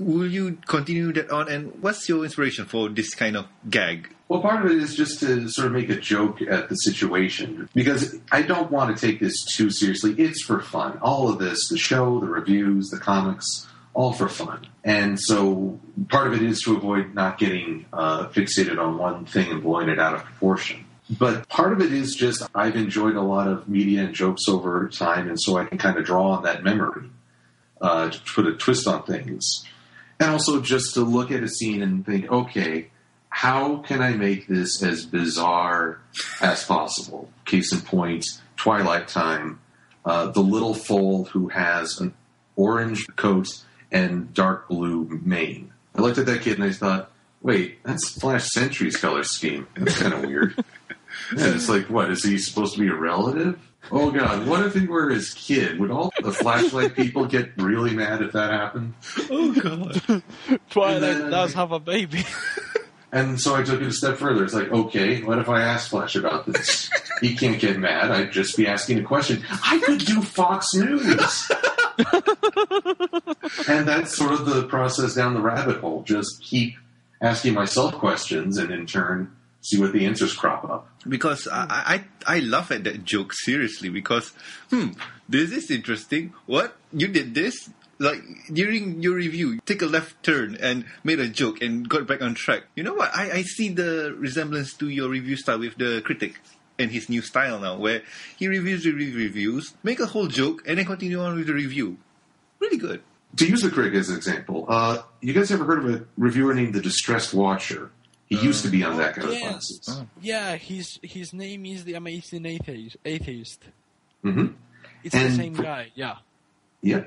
Will you continue that on, and what's your inspiration for this kind of gag? Well, part of it is just to sort of make a joke at the situation, because I don't want to take this too seriously. It's for fun. All of this, the show, the reviews, the comics, all for fun. And so part of it is to avoid not getting uh, fixated on one thing and blowing it out of proportion. But part of it is just I've enjoyed a lot of media and jokes over time, and so I can kind of draw on that memory uh, to put a twist on things. And also just to look at a scene and think, okay, how can I make this as bizarre as possible? Case in point, Twilight Time, uh, the little foal who has an orange coat and dark blue mane. I looked at that kid and I thought, wait, that's Flash Sentry's color scheme. That's kind of weird. And it's like, what, is he supposed to be a relative? Oh, God, what if he were his kid? Would all the Flashlight people get really mad if that happened? Oh, God. Twilight then, does have a baby. And so I took it a step further. It's like, okay, what if I ask Flash about this? He can't get mad. I'd just be asking a question. I could do Fox News. And that's sort of the process down the rabbit hole. Just keep asking myself questions and, in turn, see what the answers crop up. Because I, I I laugh at that joke seriously because, hmm, this is interesting. What? You did this? Like, during your review, you take a left turn and made a joke and got back on track. You know what? I, I see the resemblance to your review style with the critic and his new style now, where he reviews the reviews, make a whole joke, and then continue on with the review. Really good. To use the critic as an example, uh, you guys ever heard of a reviewer named The Distressed Watcher? He uh, used to be on oh, that kind yes. of classes. Oh. Yeah, his his name is The Amazing Atheist. Atheist. Mm-hmm. It's and the same guy, yeah. Yeah.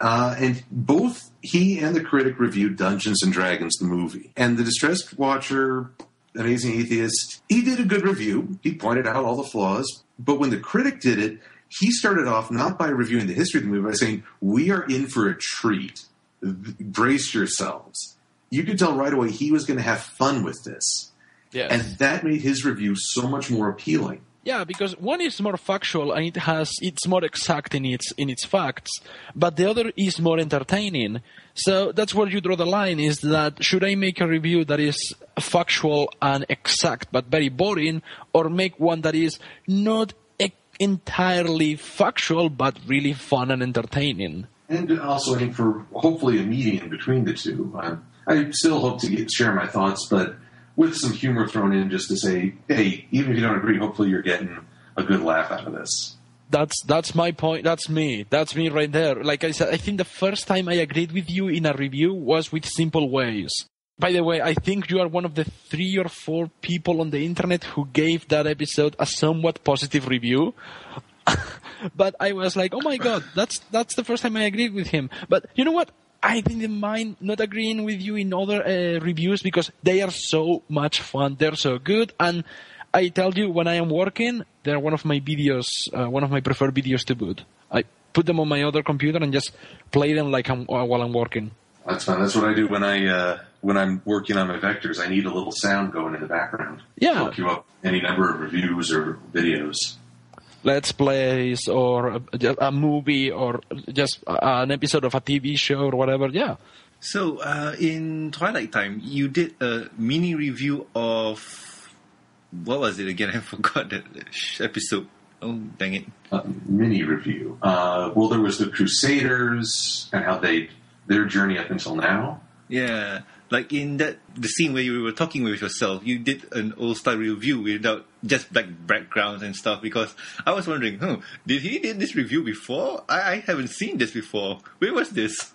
Uh, and both he and the critic reviewed Dungeons and Dragons, the movie. And The Distressed Watcher, Amazing Atheist, he did a good review. He pointed out all the flaws. But when the critic did it, he started off not by reviewing the history of the movie, by saying, we are in for a treat. Brace yourselves. You could tell right away he was going to have fun with this. Yes. And that made his review so much more appealing. Yeah, because one is more factual and it has it's more exact in its in its facts, but the other is more entertaining. So that's where you draw the line, is that should I make a review that is factual and exact but very boring, or make one that is not e- entirely factual but really fun and entertaining? And also aim for hopefully a medium between the two. Uh, I still hope to get, share my thoughts, but with some humor thrown in just to say, hey, even if you don't agree, hopefully you're getting a good laugh out of this. That's that's my point. That's me. That's me right there. Like I said, I think the first time I agreed with you in a review was with Simple Ways. By the way, I think you are one of the three or four people on the internet who gave that episode a somewhat positive review. But I was like, oh my God, that's that's the first time I agreed with him. But you know what? I didn't mind not agreeing with you in other uh, reviews because they are so much fun. They're so good. And I tell you, when I am working, they're one of my videos, uh, one of my preferred videos to boot. I put them on my other computer and just play them like I'm, uh, while I'm working. That's fun. That's what I do when, I, uh, when I'm working on my vectors. I need a little sound going in the background. Yeah. I'll queue up any number of reviews or videos. Let's plays or a movie or just an episode of a T V show or whatever, yeah. So uh, in Twilight Time, you did a mini review of, what was it again? I forgot that episode. Oh, dang it. Uh, mini review. Uh, well, there was the Crusaders and how they their journey up until now. Yeah, like in that the scene where you were talking with yourself, you did an old-style review without just black backgrounds and stuff, because I was wondering, hmm, did he did this review before? I, I haven't seen this before. Where was this?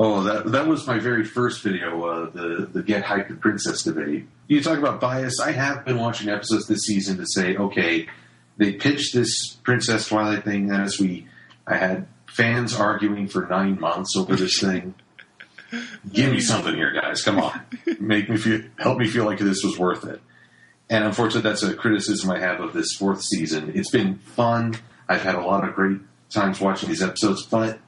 Oh, that that was my very first video, uh, the, the Get Hyped the Princess debate. You talk about bias. I have been watching episodes this season to say, okay, they pitched this Princess Twilight thing as we... I had fans arguing for nine months over this thing. Give me something here, guys. Come on. Make me feel, help me feel like this was worth it. And unfortunately, that's a criticism I have of this fourth season. It's been fun. I've had a lot of great times watching these episodes, but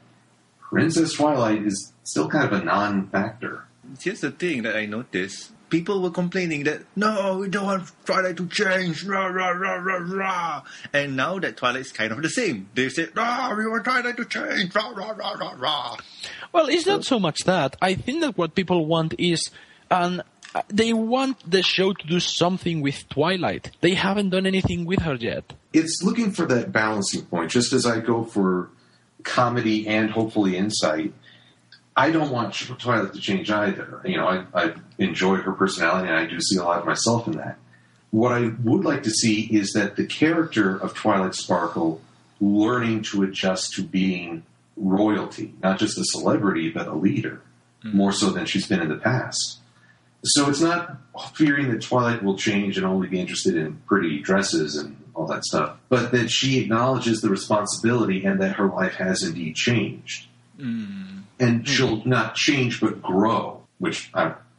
Princess Twilight is still kind of a non-factor. Here's the thing that I noticed. People were complaining that, no, we don't want Twilight to change, rah, rah, rah, rah, rah. And now that Twilight's kind of the same. They said, no, we want Twilight to change, rah, rah, rah, rah, rah. Well, it's not so much that. I think that what people want is, an, they want the show to do something with Twilight. They haven't done anything with her yet. It's looking for that balancing point, just as I go for comedy and hopefully insight. I don't want Twilight to change either. You know, I, I enjoy her personality, and I do see a lot of myself in that. What I would like to see is that the character of Twilight Sparkle learning to adjust to being royalty, not just a celebrity, but a leader, mm. more so than she's been in the past. So it's not fearing that Twilight will change and only be interested in pretty dresses and all that stuff, but that she acknowledges the responsibility and that her life has indeed changed. Mm. And she'll not change but grow, which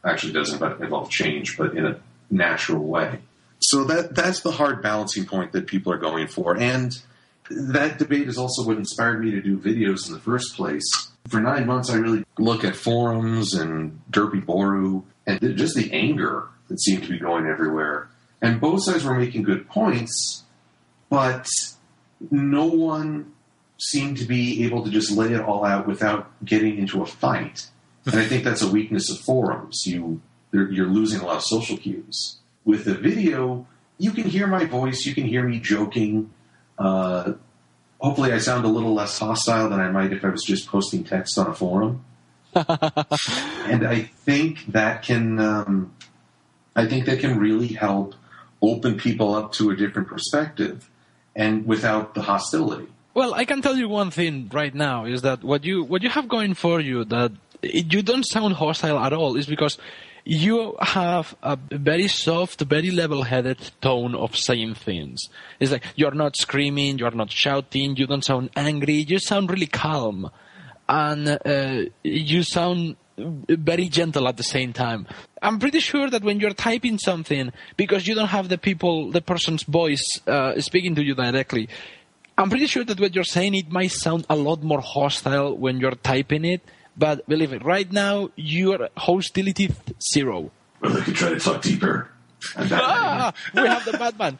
actually doesn't involve change, but in a natural way. So that that's the hard balancing point that people are going for. And that debate is also what inspired me to do videos in the first place. For nine months, I really look at forums and Derpy Boru and just the anger that seemed to be going everywhere. And both sides were making good points, but no one seem to be able to just lay it all out without getting into a fight. And I think that's a weakness of forums. You, you're losing a lot of social cues. With the video, you can hear my voice, you can hear me joking. Uh, hopefully I sound a little less hostile than I might if I was just posting text on a forum. And I think that can, um, I think that can really help open people up to a different perspective and without the hostility. Well, I can tell you one thing right now is that what you what you have going for you that you don't sound hostile at all is because you have a very soft, very level-headed tone of saying things. It's like you're not screaming, you're not shouting, you don't sound angry, you sound really calm, and uh, you sound very gentle at the same time. I'm pretty sure that when you're typing something, because you don't have the people, the person's voice uh, speaking to you directly, I'm pretty sure that what you're saying, it might sound a lot more hostile when you're typing it, but believe it, right now, your hostility is zero. Well, I could try to talk deeper. Ah, we have the Batman.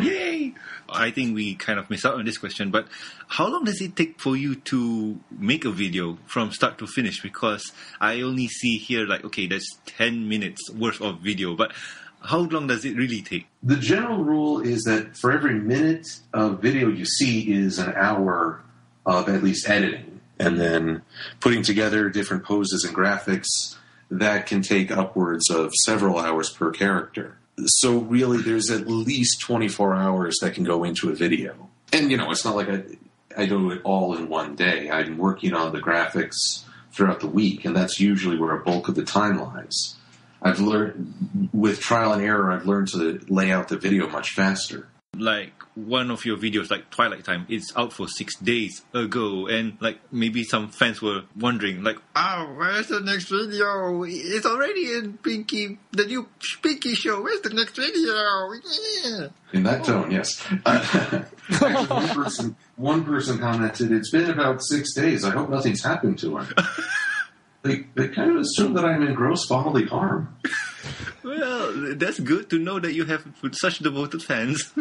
Yay! I think we kind of missed out on this question, but how long does it take for you to make a video from start to finish? Because I only see here, like, okay, that's ten minutes worth of video, but how long does it really take? The general rule is that for every minute of video you see is an hour of at least editing. And then putting together different poses and graphics, that can take upwards of several hours per character. So really there's at least twenty-four hours that can go into a video. And, you know, it's not like I, I do it all in one day. I'm working on the graphics throughout the week, and that's usually where a bulk of the time lies. I've learned with trial and error. I've learned to lay out the video much faster. Like one of your videos, like Twilight Time, it's out for six days ago, and like maybe some fans were wondering, like, "Oh, where's the next video? It's already in Pinky, the new Pinky Show. Where's the next video?" Yeah. In that tone, yes. Uh, actually, one person, one person commented, "It's been about six days. I hope nothing's happened to her." They, they kind of assume that I'm in gross bodily harm. Well, that's good to know that you have such devoted fans.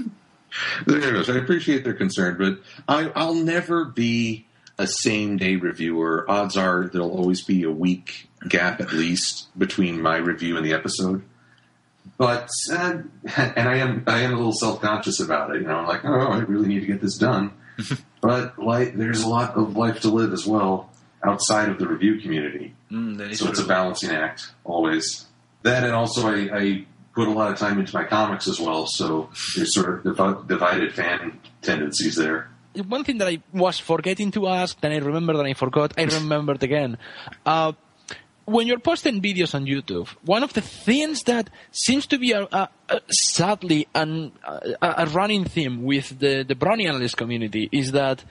There it is. I appreciate their concern, but I, I'll never be a same-day reviewer. Odds are there'll always be a week gap at least between my review and the episode. But uh, and I am I am a little self-conscious about it. You know, I'm like, oh, I really need to get this done. But like, there's a lot of life to live as well outside of the review community. Mm, that is so true. It's a balancing act, always. That and also I, I put a lot of time into my comics as well, so there's sort of div- divided fan tendencies there. One thing that I was forgetting to ask, then I remembered and I forgot, I remembered again. Uh, when you're posting videos on YouTube, one of the things that seems to be, a, a, a, sadly, an, a, a running theme with the, the Brony analyst community is that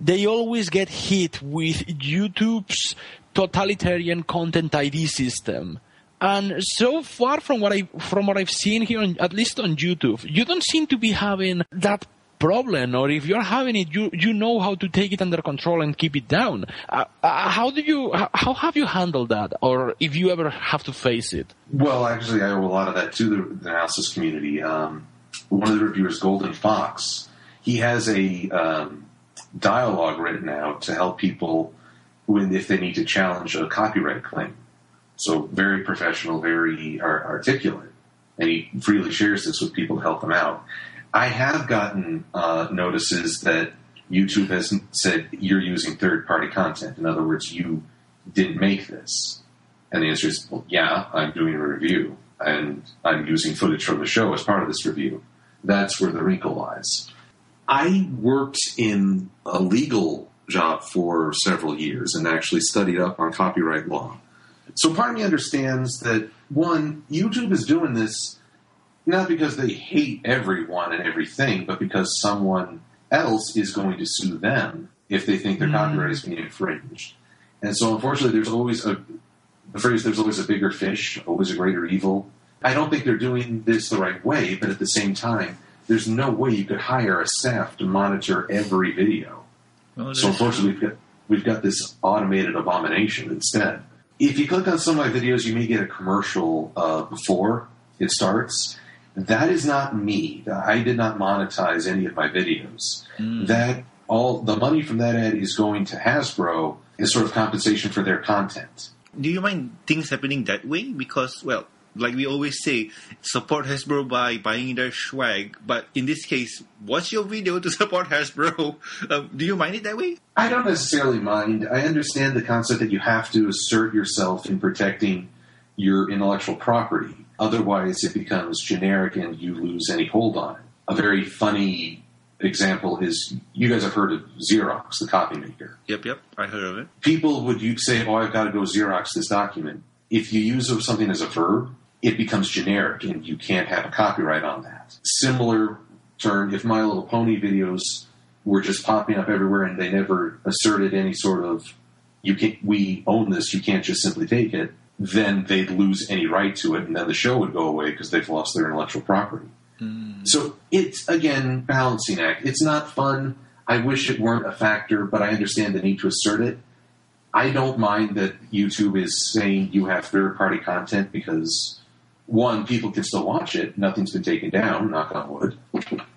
they always get hit with YouTube's totalitarian content I D system. And so far from what I from what I've seen here, on, at least on YouTube, you don't seem to be having that problem, or if you're having it, you you know how to take it under control and keep it down. Uh, uh, how do you? How have you handled that, or if you ever have to face it? Well, actually, I owe a lot of that to the, the analysis community. Um, one of the reviewers, Golden Fox, he has a um, dialogue written out to help people when if they need to challenge a copyright claim. So very professional, very ar- articulate, and he freely shares this with people to help them out. I have gotten uh, notices that YouTube has said you're using third-party content. In other words, you didn't make this. And the answer is, well, yeah, I'm doing a review, and I'm using footage from the show as part of this review. That's where the wrinkle lies. I worked in a legal job for several years and actually studied up on copyright law. So part of me understands that, one, YouTube is doing this not because they hate everyone and everything, but because someone else is going to sue them if they think their mm. copyright is being infringed. And so, unfortunately, there's always a the phrase, there's always a bigger fish, always a greater evil. I don't think they're doing this the right way, but at the same time, there's no way you could hire a staff to monitor every video. Well, so, unfortunately, we've got, we've got this automated abomination instead. If you click on some of my videos, you may get a commercial uh, before it starts. That is not me. I did not monetize any of my videos. Mm. That all the money from that ad is going to Hasbro as sort of compensation for their content. Do you mind things happening that way? Because, well, like we always say, support Hasbro by buying their swag. But in this case, watch your video to support Hasbro. Uh, do you mind it that way? I don't necessarily mind. I understand the concept that you have to assert yourself in protecting your intellectual property. Otherwise, it becomes generic and you lose any hold on it. A very funny example is, you guys have heard of Xerox, the copy maker. Yep, yep, I heard of it. People would you say, oh, I've got to go Xerox this document. If you use something as a verb, it becomes generic and you can't have a copyright on that. Similar turn, if My Little Pony videos were just popping up everywhere and they never asserted any sort of, you can't, we own this, you can't just simply take it, then they'd lose any right to it, and then the show would go away because they've lost their intellectual property. Mm. So it's, again, balancing act. It's not fun. I wish it weren't a factor, but I understand the need to assert it. I don't mind that YouTube is saying you have third-party content because, one, people can still watch it. Nothing's been taken down, knock on wood.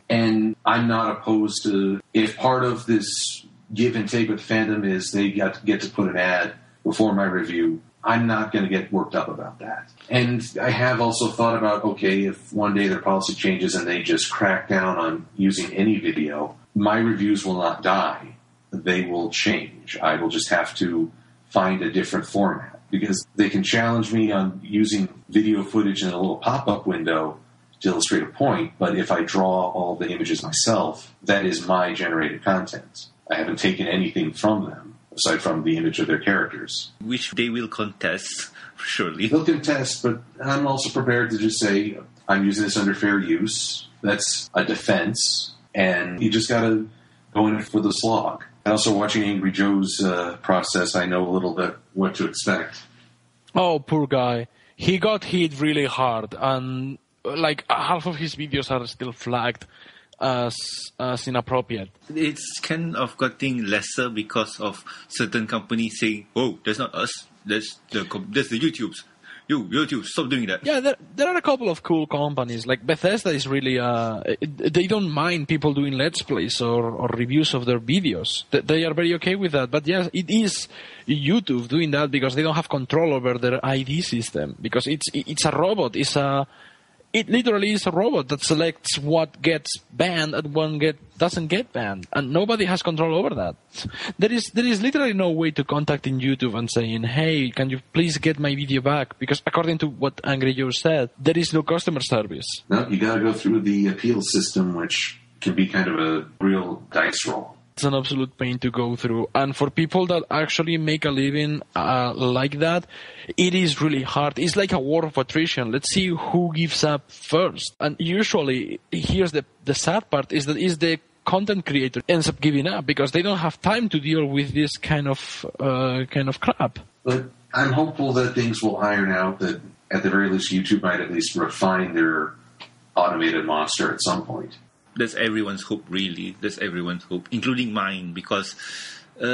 And I'm not opposed to, if part of this give and take with fandom is they got to get to put an ad before my review, I'm not going to get worked up about that. And I have also thought about, okay, if one day their policy changes and they just crack down on using any video, my reviews will not die. They will change. I will just have to find a different format, because they can challenge me on using video footage in a little pop-up window to illustrate a point, but if I draw all the images myself, that is my generated content. I haven't taken anything from them, aside from the image of their characters. Which they will contest, surely. They'll contest, but I'm also prepared to just say, I'm using this under fair use. That's a defense, and you just got to go in for the slog. And also, watching Angry Joe's uh, process, I know a little bit what to expect. Oh, poor guy. He got hit really hard, and like half of his videos are still flagged As, as inappropriate. It's kind of getting lesser because of certain companies saying, oh, that's not us, that's the that's the YouTubes. You, YouTube, stop doing that. Yeah, there, there are a couple of cool companies. Like Bethesda is really, uh, they don't mind people doing Let's Plays or, or reviews of their videos. They are very okay with that. But yes, it is YouTube doing that because they don't have control over their I D system, because it's it's a robot, it's a... It literally is a robot that selects what gets banned and what get, doesn't get banned. And nobody has control over that. There is there is literally no way to contact in YouTube and saying, hey, can you please get my video back? Because according to what Angry Joe said, there is no customer service. No, you got to go through the appeal system, which can be kind of a real dice roll. It's an absolute pain to go through. And for people that actually make a living uh, like that, it is really hard. It's like a war of attrition. Let's see who gives up first. And usually, here's the, the sad part, is that is the content creator ends up giving up because they don't have time to deal with this kind of uh, kind of crap. But I'm hopeful that things will iron out, that at the very least YouTube might at least refine their automated monster at some point. that's everyone's hope, really. That's everyone's hope, including mine, because uh,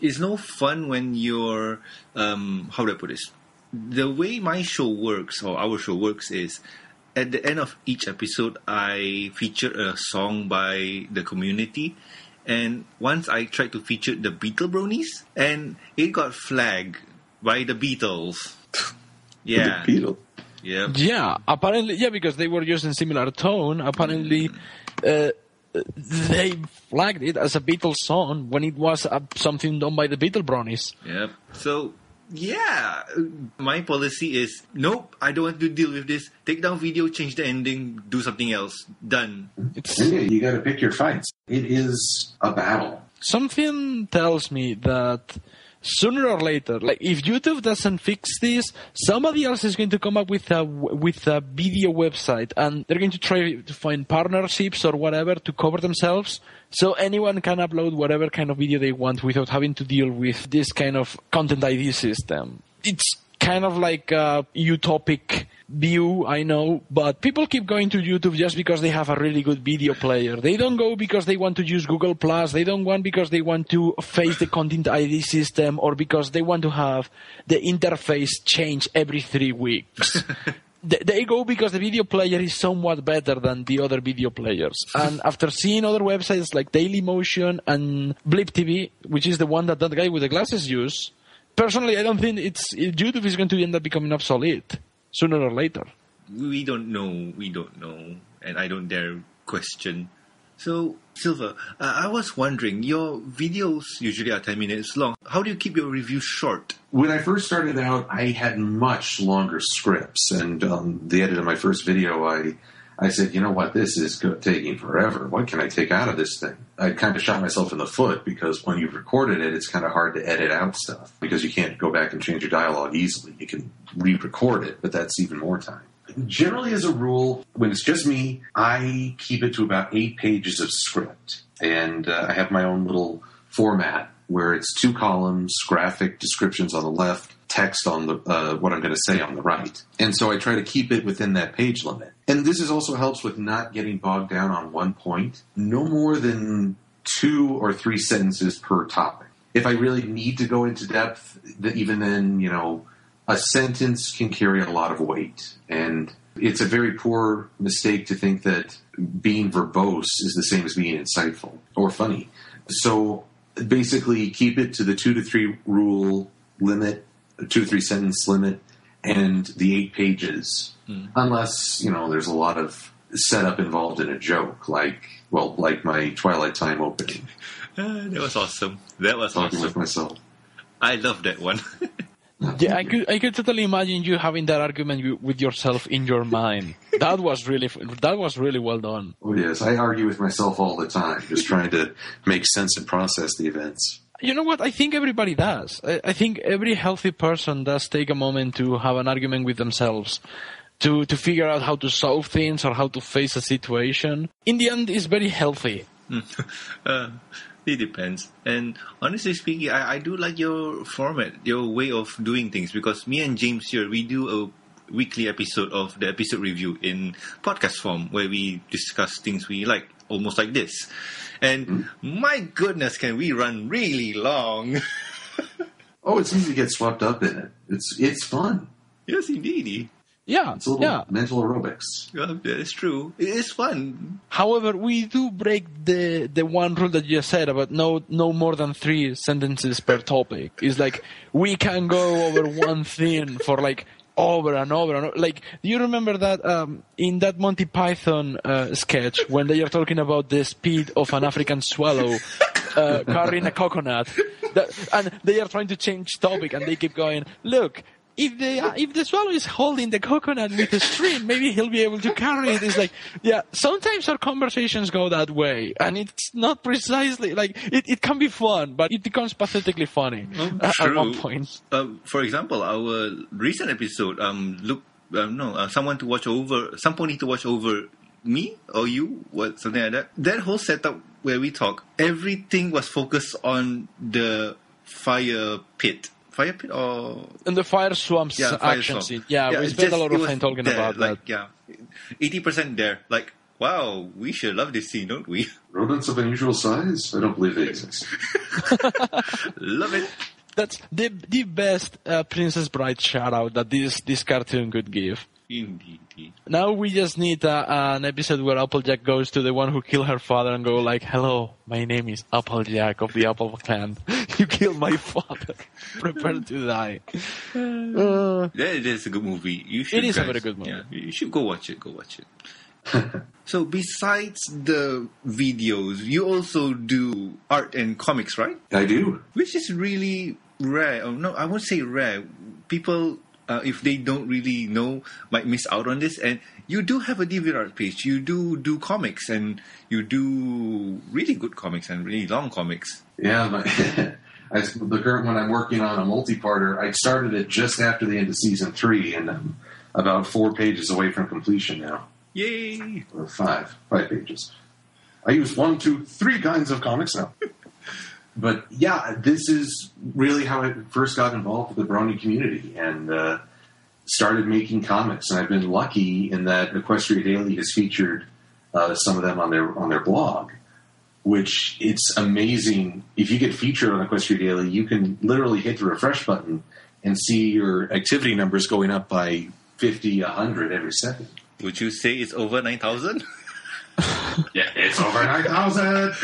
it's no fun when you're, um, how do I put this? The way my show works, or our show works, is at the end of each episode, I feature a song by the community. And once I tried to feature the Beetle Bronies, and it got flagged by the Beatles. Yeah. The Beatles. Yeah. Yeah, apparently, yeah, because they were using similar tone. Apparently, uh, they flagged it as a Beatles song when it was uh, something done by the Beetle Bronies. Yep. So, yeah, my policy is, nope, I don't want to deal with this. Take down video, change the ending, do something else. Done. It's, yeah, you got to pick your fights. It is a battle. Something tells me that sooner or later, like if YouTube doesn't fix this, somebody else is going to come up with a with a video website, and they're going to try to find partnerships or whatever to cover themselves, so anyone can upload whatever kind of video they want without having to deal with this kind of content I D system. It's kind of like a utopic view, I know, but people keep going to YouTube just because they have a really good video player. They don't go because they want to use Google Plus. They don't want because they want to face the content I D system, or because they want to have the interface change every three weeks. They go because the video player is somewhat better than the other video players. And after seeing other websites like Dailymotion and Blip T V, which is the one that that guy with the glasses use, personally, I don't think it's YouTube is going to end up becoming obsolete. Sooner or later. We don't know. We don't know. And I don't dare question. So, Silver, uh, I was wondering, your videos usually are ten minutes long. How do you keep your reviews short? When I first started out, I had much longer scripts. And um, the edit of my first video, I I said, you know what, this is taking forever. What can I take out of this thing? I kind of shot myself in the foot, because when you've recorded it, it's kind of hard to edit out stuff, because you can't go back and change your dialogue easily. You can re-record it, but that's even more time. Generally, as a rule, when it's just me, I keep it to about eight pages of script. And uh, I have my own little format where it's two columns, graphic descriptions on the left, text on the uh, what I'm going to say on the right. And so I try to keep it within that page limit. And this is also helps with not getting bogged down on one point. No more than two or three sentences per topic. If I really need to go into depth, even then, you know, a sentence can carry a lot of weight. And it's a very poor mistake to think that being verbose is the same as being insightful or funny. So basically keep it to the two to three rule limit, two to three sentence limit, and the eight pages, mm. unless, you know, there's a lot of setup involved in a joke, like, well, like my Twilight Time opening. Uh, that was awesome. That was Talking awesome. With myself. I love that one. Yeah, I could, I could totally imagine you having that argument with yourself in your mind. That was really, that was really well done. Oh yes, I argue with myself all the time, just trying to make sense and process the events. You know what? I think everybody does. I, I think every healthy person does take a moment to have an argument with themselves, to, to figure out how to solve things or how to face a situation. In the end, it's very healthy. uh, it depends. And honestly speaking, I, I do like your format, your way of doing things, because me and James here, we do a weekly episode of the episode review in podcast form where we discuss things we like. Almost like this. And mm-hmm. my goodness, can we run really long? Oh, it's easy to get swept up in it. It's it's fun. Yes, indeedy. Yeah. It's a little yeah. mental aerobics. Yeah, that's true. It is fun. However, we do break the the one rule that you said about no no more than three sentences per topic. It's like we can go over one thing for like over and over and over. Like, do you remember that um, in that Monty Python uh, sketch when they are talking about the speed of an African swallow uh, carrying a coconut? That, and they are trying to change topic and they keep going, look, if the if the swallow is holding the coconut with a string, maybe he'll be able to carry it. It's like, yeah, sometimes our conversations go that way, and it's not precisely like it. It can be fun, but it becomes pathetically funny oh, at, at one point. Uh, for example, our recent episode, um, look, um, no, uh, someone to watch over, some pony to watch over me or you, what something like that. That whole setup where we talk, everything was focused on the fire pit. Fire pit or... And the fire swamps yeah, fire action swamp. scene. Yeah, yeah, we spent just, a lot of time talking there, about like, that. Yeah, eighty percent there. Like, wow, we should love this scene, don't we? Rodents of unusual size? I don't believe they exist. Love it. That's the the best uh, Princess Bride shoutout that this, this cartoon could give. Indeed. Now we just need uh, an episode where Applejack goes to the one who killed her father and go like, hello, my name is Applejack of the Apple Clan. You killed my father. Prepare to die. Uh, it is a good movie. You should, it is guys, a very good movie. Yeah, you should go watch it. Go watch it. So besides the videos, you also do art and comics, right? I do. Which is really rare. Oh, no, I won't say rare. People... Uh, if they don't really know, might miss out on this. And you do have a DeviantArt page. You do do comics, and you do really good comics and really long comics. Yeah, my, I, the current one I'm working on, a multi-parter, I started it just after the end of season three, and I'm about four pages away from completion now. Yay! Or five. Five pages. I use one, two, three kinds of comics now. But, yeah, this is really how I first got involved with the Brony community and uh, started making comics. And I've been lucky in that Equestria Daily has featured uh, some of them on their on their blog, which it's amazing. If you get featured on Equestria Daily, you can literally hit the refresh button and see your activity numbers going up by fifty, one hundred every second. Would you say it's over nine thousand? Yeah, it's over nine thousand!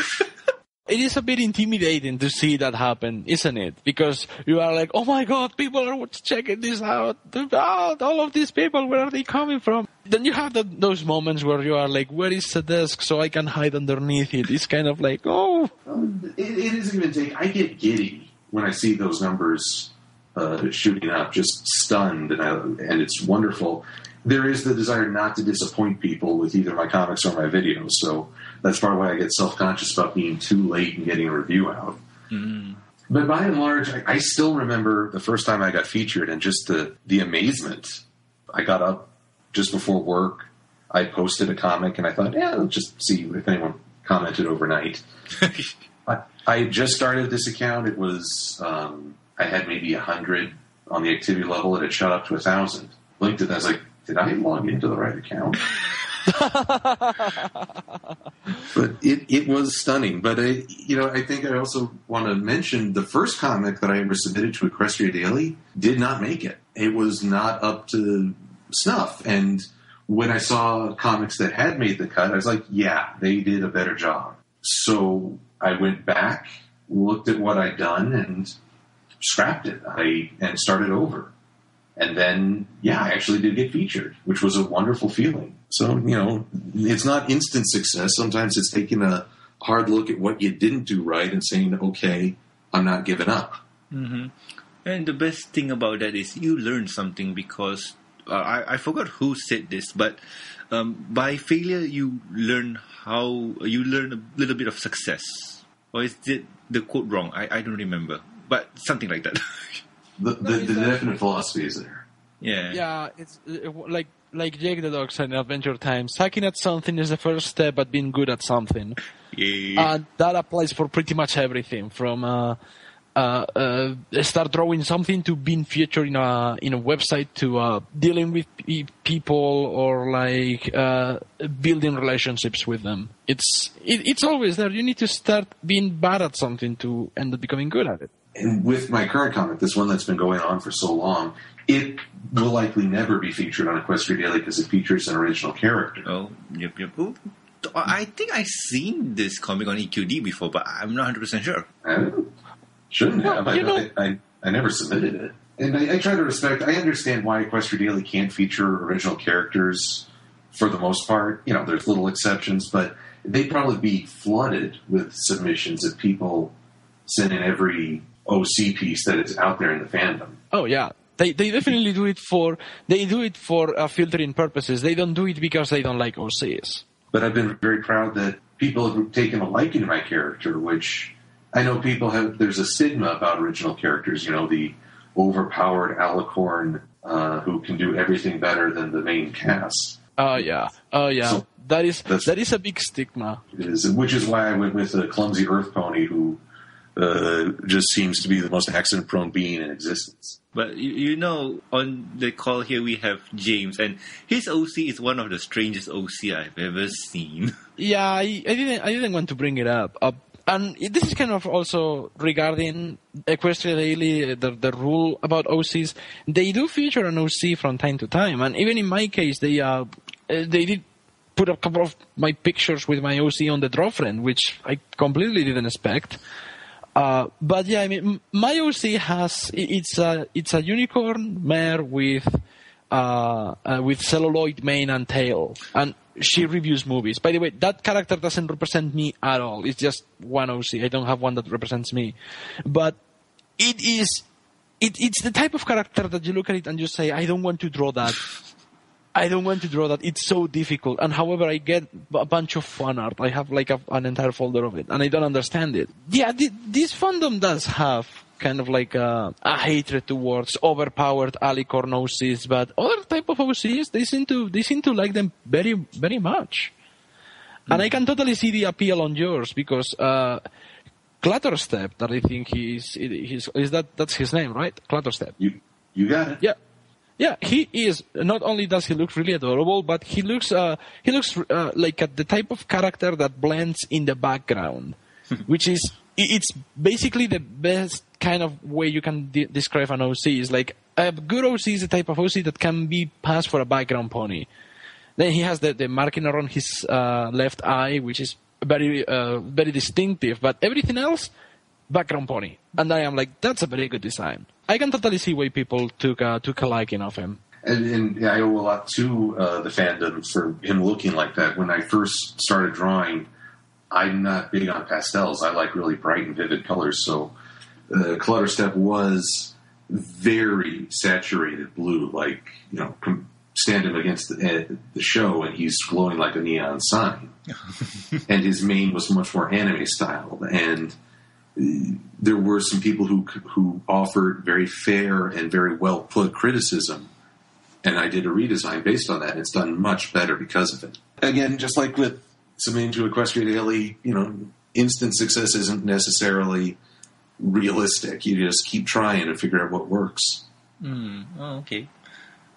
It is a bit intimidating to see that happen, isn't it? Because you are like, oh my god, people are checking this out. out. All of these people, where are they coming from? Then you have the, those moments where you are like, where is the desk so I can hide underneath it? It's kind of like, oh. Um, it, it isn't even take. I get giddy when I see those numbers uh, shooting up, just stunned, and, I, and it's wonderful. There is the desire not to disappoint people with either my comics or my videos, so... That's part of why I get self-conscious about being too late and getting a review out. Mm. But by and large, I, I still remember the first time I got featured and just the, the amazement. I got up just before work. I posted a comic, and I thought, yeah, let's just see if anyone commented overnight. I, I just started this account. It was um, I had maybe one hundred on the activity level, and it shot up to one thousand. Linked it, and I was like, did I log into the right account? But it, it was stunning. But, I, you know, I think I also want to mention the first comic that I ever submitted to Equestria Daily did not make it. It was not up to snuff. And when I saw comics that had made the cut, I was like, yeah, they did a better job. So I went back, looked at what I'd done, and scrapped it I and started over. And then, yeah, I actually did get featured, which was a wonderful feeling. So, you know, it's not instant success. Sometimes it's taking a hard look at what you didn't do right and saying, okay, I'm not giving up. Mm-hmm. And the best thing about that is you learn something because uh, I, I forgot who said this, but um, by failure, you learn how you learn a little bit of success. Or is the, the quote wrong? I, I don't remember, but something like that. The, the, no, the definite philosophy is there. Yeah, yeah. It's uh, like like Jake the Dog said in Adventure Time. Sucking at something is the first step at being good at something. Yeah. And that applies for pretty much everything. From uh, uh, uh, start drawing something to being featured in a in a website to uh, dealing with pe- people or like uh, building relationships with them. It's it, it's always there. You need to start being bad at something to end up becoming good at it. And with my current comic, this one that's been going on for so long, it will likely never be featured on Equestria Daily because it features an original character. Oh, yep, yep. Ooh, I think I've seen this comic on E Q D before, but I'm not one hundred percent sure. I shouldn't well, have. I, know. I, I, I never submitted it. And I, I try to respect, I understand why Equestria Daily can't feature original characters for the most part. You know, there's little exceptions, but they'd probably be flooded with submissions if people send in every O C piece that is out there in the fandom. Oh yeah, they they definitely do it for they do it for uh, filtering purposes. They don't do it because they don't like O Cs. But I've been very proud that people have taken a liking to my character, which I know people have. There's a stigma about original characters. You know, the overpowered alicorn uh, who can do everything better than the main cast. Oh yeah, oh yeah. So that is that is a big stigma. It is, which is why I went with a clumsy earth pony who. Uh, just seems to be the most accident-prone being in existence. But you, you know, on the call here we have James, and his O C is one of the strangest O C I've ever seen. Yeah, I, I didn't. I didn't want to bring it up. Uh, And this is kind of also regarding Equestria Daily, the, the rule about O Cs. They do feature an O C from time to time. And even in my case, they uh, they did put a couple of my pictures with my O C on the draw friend, which I completely didn't expect. Uh, but yeah, I mean, my O C has, it's a, it's a unicorn mare with, uh, uh, with celluloid mane and tail. And she reviews movies. By the way, that character doesn't represent me at all. It's just one O C. I don't have one that represents me. But it is, it, it's the type of character that you look at it and you say, I don't want to draw that. I don't want to draw that. It's so difficult. And however, I get a bunch of fan art. I have like a, an entire folder of it, and I don't understand it. Yeah, th- this fandom does have kind of like a, a hatred towards overpowered alicorn O Cs, but other type of O Cs, they seem to they seem to like them very, very much. Mm. And I can totally see the appeal on yours, because uh, Clutterstep, that I think he's, he's is that that's his name, right? Clutterstep. You you got it. Yeah, yeah. He is. Not only does he look really adorable, but he looks uh, he looks uh, like a, the type of character that blends in the background, which is. It's basically the best kind of way you can de- describe an O C. It's like a good O C is the type of O C that can be passed for a background pony. Then he has the, the marking around his uh, left eye, which is very uh, very distinctive. But everything else, background pony. And I am like, that's a very good design. I can totally see why people took uh, took a liking of him. And, and I owe a lot to uh, the fandom for him looking like that. When I first started drawing, I'm not big on pastels. I like really bright and vivid colors. So uh, Clutterstep was very saturated blue. Like, you know, com- stand him against the, uh, the show and he's glowing like a neon sign. And his mane was much more anime styled. And uh, there were some people who who offered very fair and very well put criticism. And I did a redesign based on that. And it's done much better because of it. Again, just like with submitting to Equestria Daily, you know, instant success isn't necessarily realistic. You just keep trying and figure out what works. Mm, oh, okay.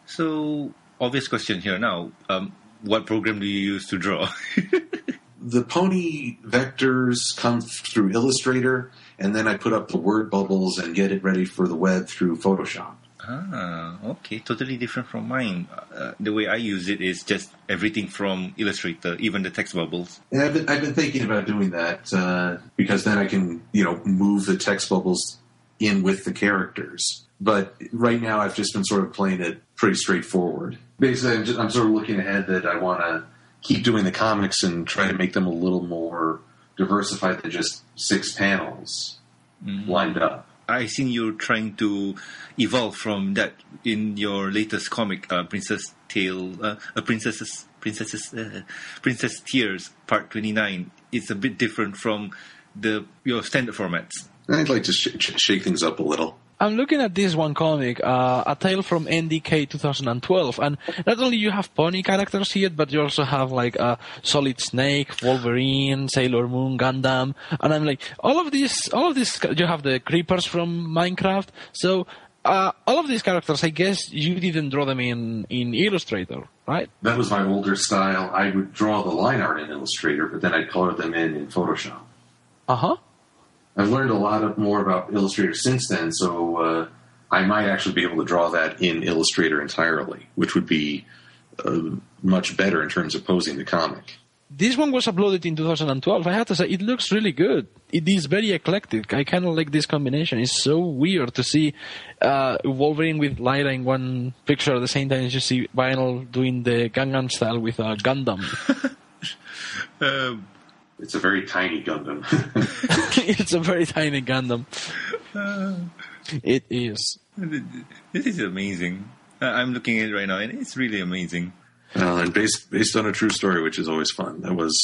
So, obvious question here now. Um, what program do you use to draw? The pony vectors come through Illustrator, and then I put up the word bubbles and get it ready for the web through Photoshop. Ah, okay. Totally different from mine. Uh, the way I use it is just everything from Illustrator, even the text bubbles. And I've been, I've been thinking about doing that uh, because then I can, you know, move the text bubbles in with the characters. But right now I've just been sort of playing it pretty straightforward. Basically, I'm, just, I'm sort of looking ahead that I want to keep doing the comics and try to make them a little more diversified than just six panels mm-hmm. lined up. I think you're trying to evolve from that in your latest comic, uh, Princess Tale, uh, uh, Princesses, Princesses, uh, Princess Tears, Part twenty-nine. It's a bit different from the your standard formats. I'd like to sh- sh- shake things up a little. I'm looking at this one comic, uh, A Tale from N D K twenty twelve, and not only you have pony characters here, but you also have like uh, Solid Snake, Wolverine, Sailor Moon, Gundam, and I'm like, all of these, all of these, you have the Creepers from Minecraft, so uh, all of these characters, I guess you didn't draw them in, in Illustrator, right? That was my older style. I would draw the line art in Illustrator, but then I'd color them in in Photoshop. Uh-huh. I've learned a lot of more about Illustrator since then, so uh, I might actually be able to draw that in Illustrator entirely, which would be uh, much better in terms of posing the comic. This one was uploaded in two thousand twelve. I have to say, it looks really good. It is very eclectic. I kind of like this combination. It's so weird to see uh, Wolverine with Lyra in one picture at the same time as you see Vinyl doing the Gangnam Style with a Gundam. um. It's a very tiny Gundam. It's a very tiny Gundam. Uh, it is. This is amazing. I'm looking at it right now, and it's really amazing. Uh, and based based on a true story, which is always fun. That was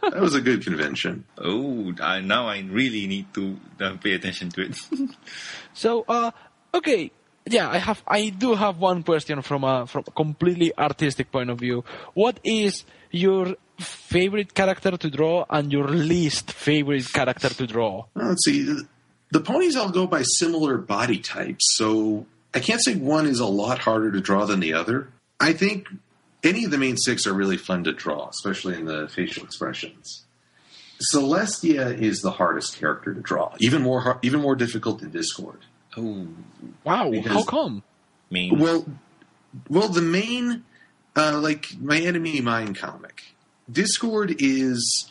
that was a good convention. Oh, I, now I really need to uh, pay attention to it. so, uh, okay. Yeah, I have. I do have one question from a from a completely artistic point of view. What is your favorite character to draw and your least favorite character to draw? Let's see. the ponies all go by similar body types, so I can't say one is a lot harder to draw than the other. I think any of the main six are really fun to draw, especially in the facial expressions. Celestia is the hardest character to draw, even more even more difficult than Discord. Oh, wow! Because, how come? Mean. Well, well, the main uh, like My Enemy Mine comic. Discord is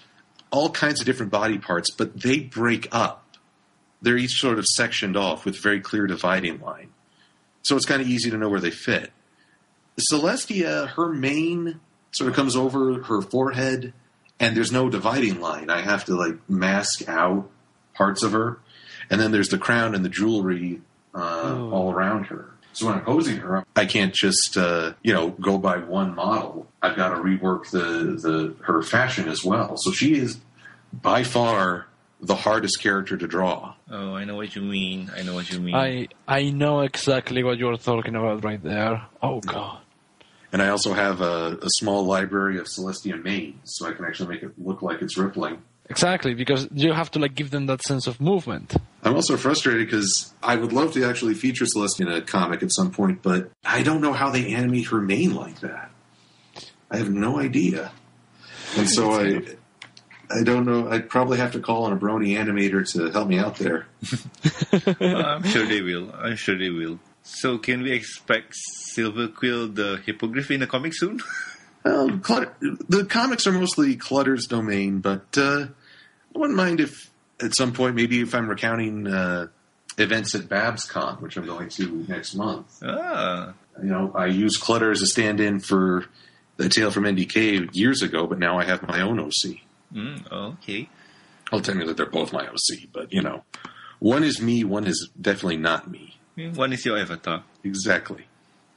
all kinds of different body parts, but they break up. They're each sort of sectioned off with very clear dividing line, so it's kind of easy to know where they fit. Celestia, her mane sort of comes over her forehead, and there's no dividing line. I have to, like, mask out parts of her. And then there's the crown and the jewelry uh, oh. all around her. So when I'm posing her, I can't just, uh, you know, go by one model. I've got to rework the, the her fashion as well. So she is by far the hardest character to draw. Oh, I know what you mean. I know what you mean. I, I know exactly what you're talking about right there. Oh, God. And I also have a, a small library of Celestia manes, so I can actually make it look like it's rippling. Exactly, because you have to, like, give them that sense of movement. I'm also frustrated because I would love to actually feature Celestia in a comic at some point, but I don't know how they animate her mane like that. I have no idea. And so I I don't know. I'd probably have to call on a brony animator to help me out there. I'm sure they will. I'm sure they will. So can we expect Silver Quill the Hippogriff in a comic soon? um, Clutter, the comics are mostly Clutter's domain, but uh, I wouldn't mind if at some point, maybe if I'm recounting uh, events at BabsCon, which I'm going to next month. Ah. You know, I used Clutter as a stand-in for the Tale from N D K years ago, but now I have my own O C. Mm, okay. I'll tell you that they're both my O C, but, you know, one is me, one is definitely not me. One is your avatar. Exactly.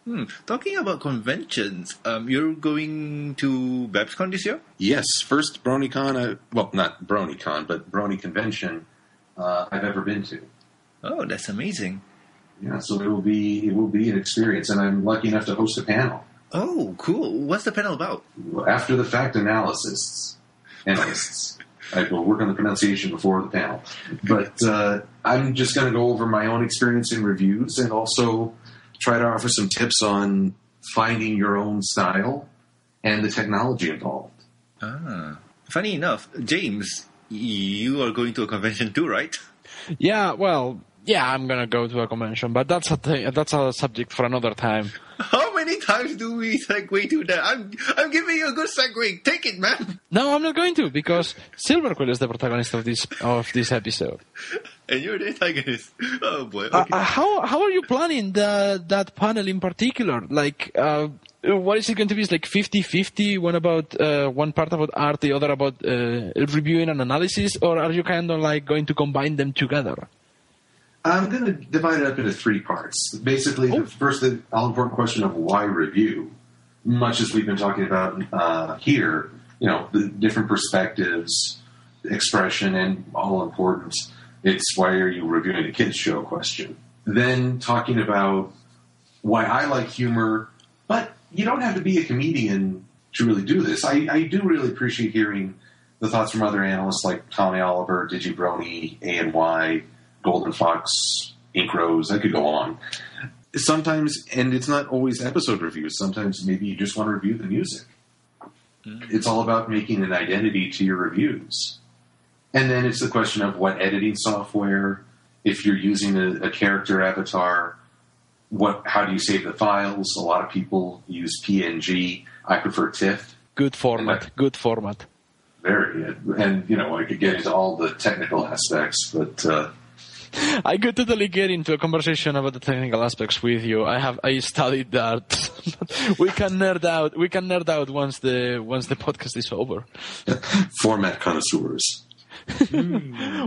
Hmm. Talking about conventions, um, you're going to BabsCon this year? Yes, first BronyCon, I, well, not BronyCon, but Brony convention uh, I've ever been to. Oh, that's amazing. Yeah, so it will be it will be an experience, and I'm lucky enough to host a panel. Oh, cool. What's the panel about? After the fact analysis. Analysts. I will work on the pronunciation before the panel. But uh, I'm just going to go over my own experience in reviews and also try to offer some tips on finding your own style and the technology involved. Ah, funny enough, James, you are going to a convention too, right? Yeah, well, yeah, I'm going to go to a convention, but that's a, th- that's a subject for another time. How many times do we segue to that? I'm I'm giving you a good segue. Take it, man. No, I'm not going to, because Silver Quill is the protagonist of this of this episode. And you're the antagonist. Oh boy. Okay. Uh, uh, how how are you planning the, that panel in particular? Like, uh, what is it going to be? It's like fifty-fifty, one about uh, one part about art, the other about uh, reviewing and analysis, or are you kind of like going to combine them together? I'm going to divide it up into three parts. Basically, oh. the first the all-important question of why review, much as we've been talking about uh, here, you know, the different perspectives, expression, and all important, it's why are you reviewing a kids' show question. Then talking about why I like humor, but you don't have to be a comedian to really do this. I, I do really appreciate hearing the thoughts from other analysts like Tommy Oliver, Digi Brony, A and Y, Golden Fox, Ink Rose, I could go on. Sometimes, and it's not always episode reviews, sometimes maybe you just want to review the music. Mm. It's all about making an identity to your reviews. And then it's the question of what editing software, if you're using a, a character avatar, what, how do you save the files? A lot of people use P N G. I prefer TIFF. Good format, I, good format. Very good. And, you know, I could get into all the technical aspects, but... Uh, I could totally get into a conversation about the technical aspects with you. I have I studied that. we can nerd out. We can nerd out once the once the podcast is over. Format connoisseurs.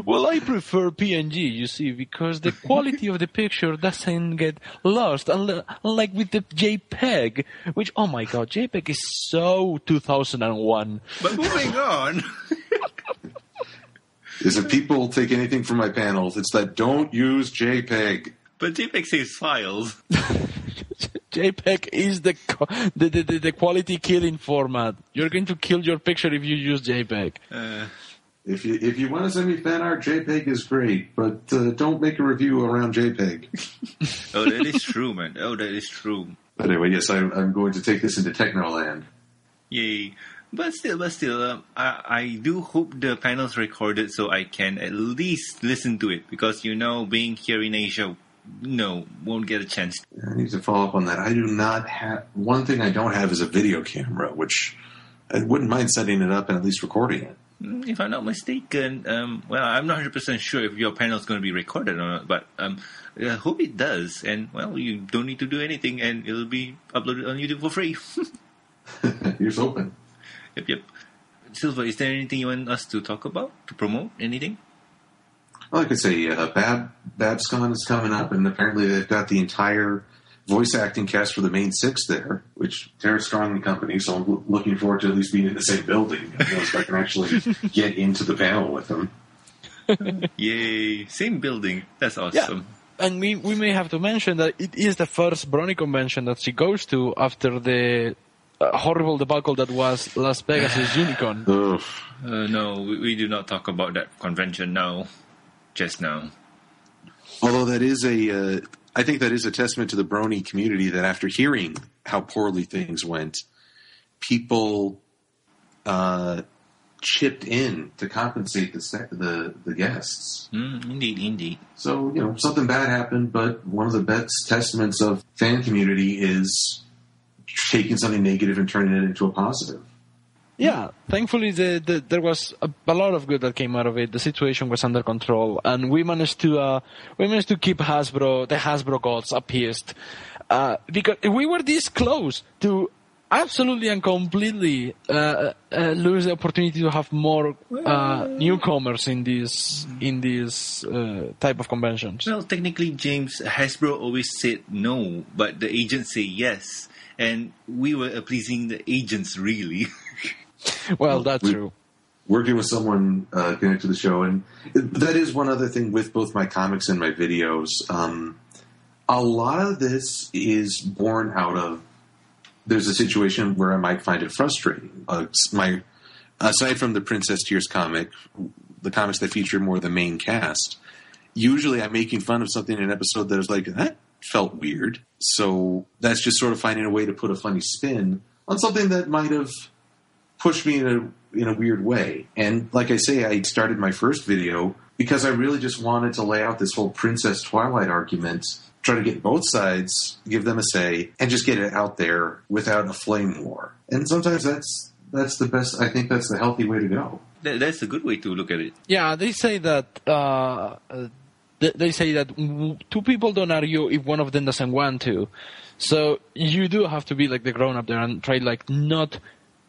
Well, I prefer P N G, you see, because the quality of the picture doesn't get lost, unlike with the JPEG, which, oh my God, JPEG is so two thousand one. But moving on. Is if people take anything from my panels, it's that don't use JPEG. But JPEG saves files. JPEG is the, co- the, the the quality killing format. You're going to kill your picture if you use JPEG. Uh, If you if you want to send me fan art, JPEG is great, but uh, don't make a review around JPEG. Oh, that is true, man. Oh, that is true. But anyway, yes, I'm, I'm going to take this into Technoland. Yay. But still, but still, um, I, I do hope the panel's recorded so I can at least listen to it. Because, you know, being here in Asia, no, won't get a chance. I need to follow up on that. I do not have... One thing I don't have is a video camera, which I wouldn't mind setting it up and at least recording it. If I'm not mistaken, um, well, I'm not one hundred percent sure if your panel's going to be recorded or not, but um, I hope it does. And, well, you don't need to do anything, and it'll be uploaded on YouTube for free. Here's open. Yep, yep. Silver, is there anything you want us to talk about, to promote, anything? Well, I could say uh, Bab, BabsCon is coming up, and apparently they've got the entire voice acting cast for the main six there, which they're a strong company, so I'm looking forward to at least being in the same building. I don't know if I can actually get into the panel with them. Yay, same building. That's awesome. Yeah. And we, we may have to mention that it is the first Brony convention that she goes to after the... A horrible debacle that was Las Vegas' Unicorn. Uh, no, we, we do not talk about that convention now. Just now. Although that is a, uh, I think that is a testament to the Brony community that after hearing how poorly things went, people uh, chipped in to compensate the the, the guests. Mm, indeed, indeed. So, you know, something bad happened, but one of the best testaments of fan community is... taking something negative and turning it into a positive. Yeah, thankfully the, the, there was a, a lot of good that came out of it. The situation was under control, and we managed to uh, we managed to keep Hasbro, the Hasbro gods, appeased, uh, because we were this close to absolutely and completely uh, uh, lose the opportunity to have more uh, newcomers in this in this uh, type of conventions. Well, technically, James, Hasbro always said no, but the agents say yes. And we were pleasing the agents, really. Well, that's we, true. Working with someone uh, connected to the show, and that is one other thing with both my comics and my videos. Um, a lot of this is born out of, there's a situation where I might find it frustrating. Uh, my Aside from the Princess Tears comic, the comics that feature more the main cast, usually I'm making fun of something in an episode that is like, huh? Felt weird. So that's just sort of finding a way to put a funny spin on something that might have pushed me in a in a weird way. And like I say, I started my first video because I really just wanted to lay out this whole Princess Twilight argument, try to get both sides, give them a say, and just get it out there without a flame war. And sometimes that's that's the best. I think that's the healthy way to go. That's a good way to look at it. Yeah, they say that... Uh, They say that two people don't argue if one of them doesn't want to. So you do have to be like the grown-up there and try like not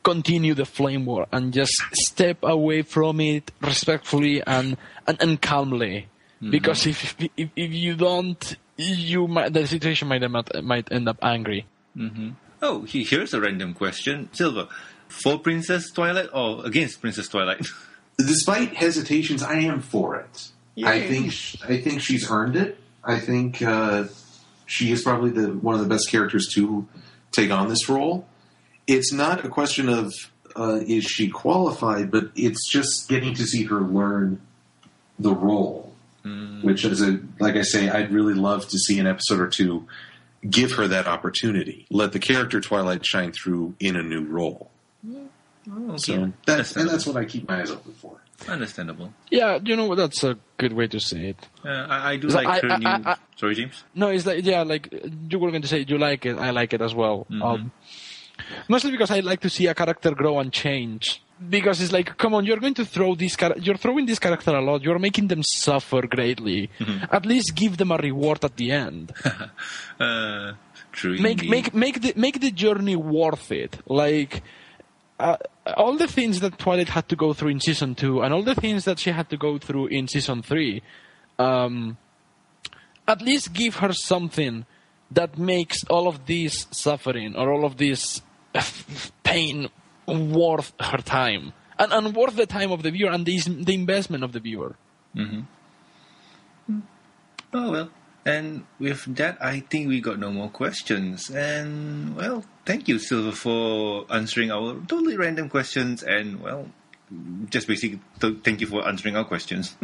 continue the flame war and just step away from it respectfully and, and, and calmly. Mm-hmm. Because if, if if you don't, you might, the situation might might end up angry. Mm-hmm. Oh, here's a random question. Silver, for Princess Twilight or against Princess Twilight? Despite hesitations, I am for it. Yay. I think I think she's earned it. I think uh, she is probably the one of the best characters to take on this role. It's not a question of uh, is she qualified, but it's just getting to see her learn the role, mm. which is a like I say, I'd really love to see an episode or two give her that opportunity. Let the character Twilight shine through in a new role. Yeah. Oh, okay. So that's and that's what I keep my eyes open for. Understandable. Yeah, you know, that's a good way to say it. Uh, I, I do like I, her I, new... I, I, Sorry, James? No, it's like, yeah, like, you were going to say you like it, I like it as well. Mm-hmm. Um, mostly because I like to see a character grow and change. Because it's like, come on, you're going to throw this character, you're throwing this character a lot, you're making them suffer greatly. Mm-hmm. At least give them a reward at the end. uh, true. Make, make, make, the, make the journey worth it. Like... Uh, all the things that Twilight had to go through in Season two and all the things that she had to go through in Season three, um, at least give her something that makes all of this suffering or all of this pain worth her time and, and worth the time of the viewer and the, the investment of the viewer. Mm-hmm. Oh, well. And with that, I think we got no more questions. And, well, thank you, Silver, for answering our totally random questions and, well, just basically th- thank you for answering our questions.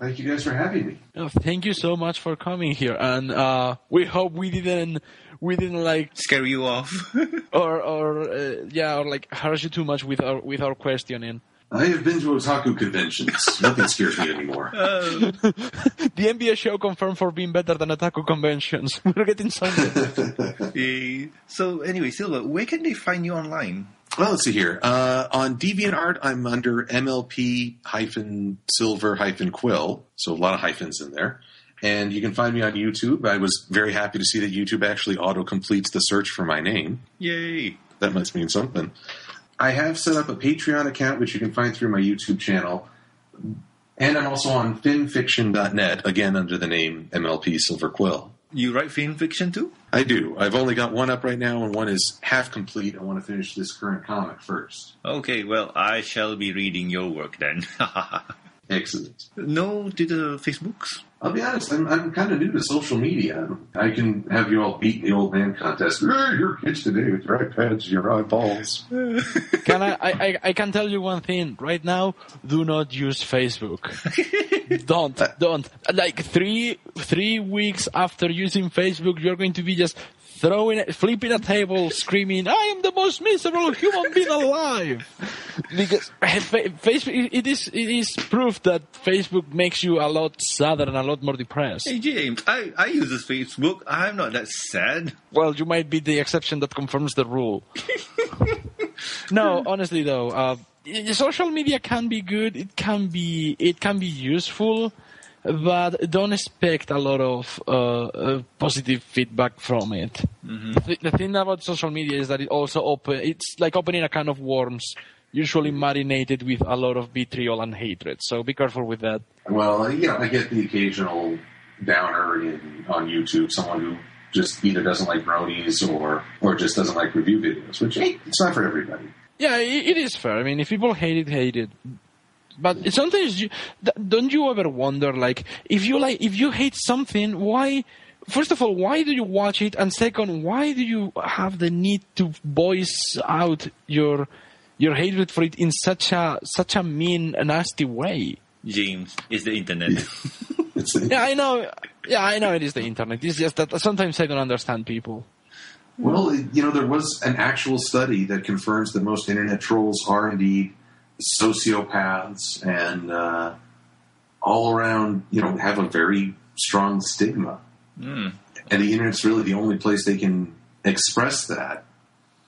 Thank you guys for having me. Oh, thank you so much for coming here, and uh, we hope we didn't we didn't like scare you off, or or uh, yeah, or like harass you too much with our with our questioning. I have been to otaku conventions. Nothing scares me anymore. Uh, the M B S show confirmed for being better than otaku conventions. We're getting something. So anyway, Silva, where can they find you online? Well, let's see here. Uh, on DeviantArt, I'm under M L P hyphen Silver hyphen Quill. So a lot of hyphens in there. And you can find me on YouTube. I was very happy to see that YouTube actually auto-completes the search for my name. Yay. That must mean something. I have set up a Patreon account, which you can find through my YouTube channel. And I'm also on fin fiction dot net, again under the name M L P Silver Quill. You write fan fiction too? I do. I've only got one up right now, and one is half complete. I want to finish this current comic first. Okay, well, I shall be reading your work then. Excellent. No to the Facebooks? I'll be honest, I'm, I'm kind of new to social media. I can have you all beat the old man contest. Hey, your kids today with your iPads, your eyeballs. Can I, I, I can tell you one thing. Right now, do not use Facebook. Don't, don't. Like three three weeks after using Facebook, you're going to be just throwing, flipping a table, screaming, I am the most miserable human being alive. Because Facebook, it is, it is proof that Facebook makes you a lot sadder and a lot more depressed. Hey, James, I, I use this Facebook. I'm not that sad. Well, you might be the exception that confirms the rule. No, honestly, though, uh, social media can be good. It can be, it can be useful. But don't expect a lot of uh, uh, positive feedback from it. Mm-hmm. The, th- the thing about social media is that it also open. It's like opening a can of worms, usually marinated with a lot of vitriol and hatred. So be careful with that. Well, you know, I get the occasional downer in, on YouTube, someone who just either doesn't like bronies or or just doesn't like review videos, which it's not for everybody. Yeah, it, it is fair. I mean, if people hate it, hate it. But sometimes, you, don't you ever wonder, like, if you like, if you hate something, why? First of all, why do you watch it? And second, why do you have the need to voice out your your hatred for it in such a such a mean, nasty way? James, it's the internet. Yeah, I know. Yeah, I know. It is the internet. It's just that sometimes I don't understand people. Well, you know, there was an actual study that confirms that most internet trolls are indeed sociopaths and uh, all around, you know, have a very strong stigma. Mm. And the internet's really the only place they can express that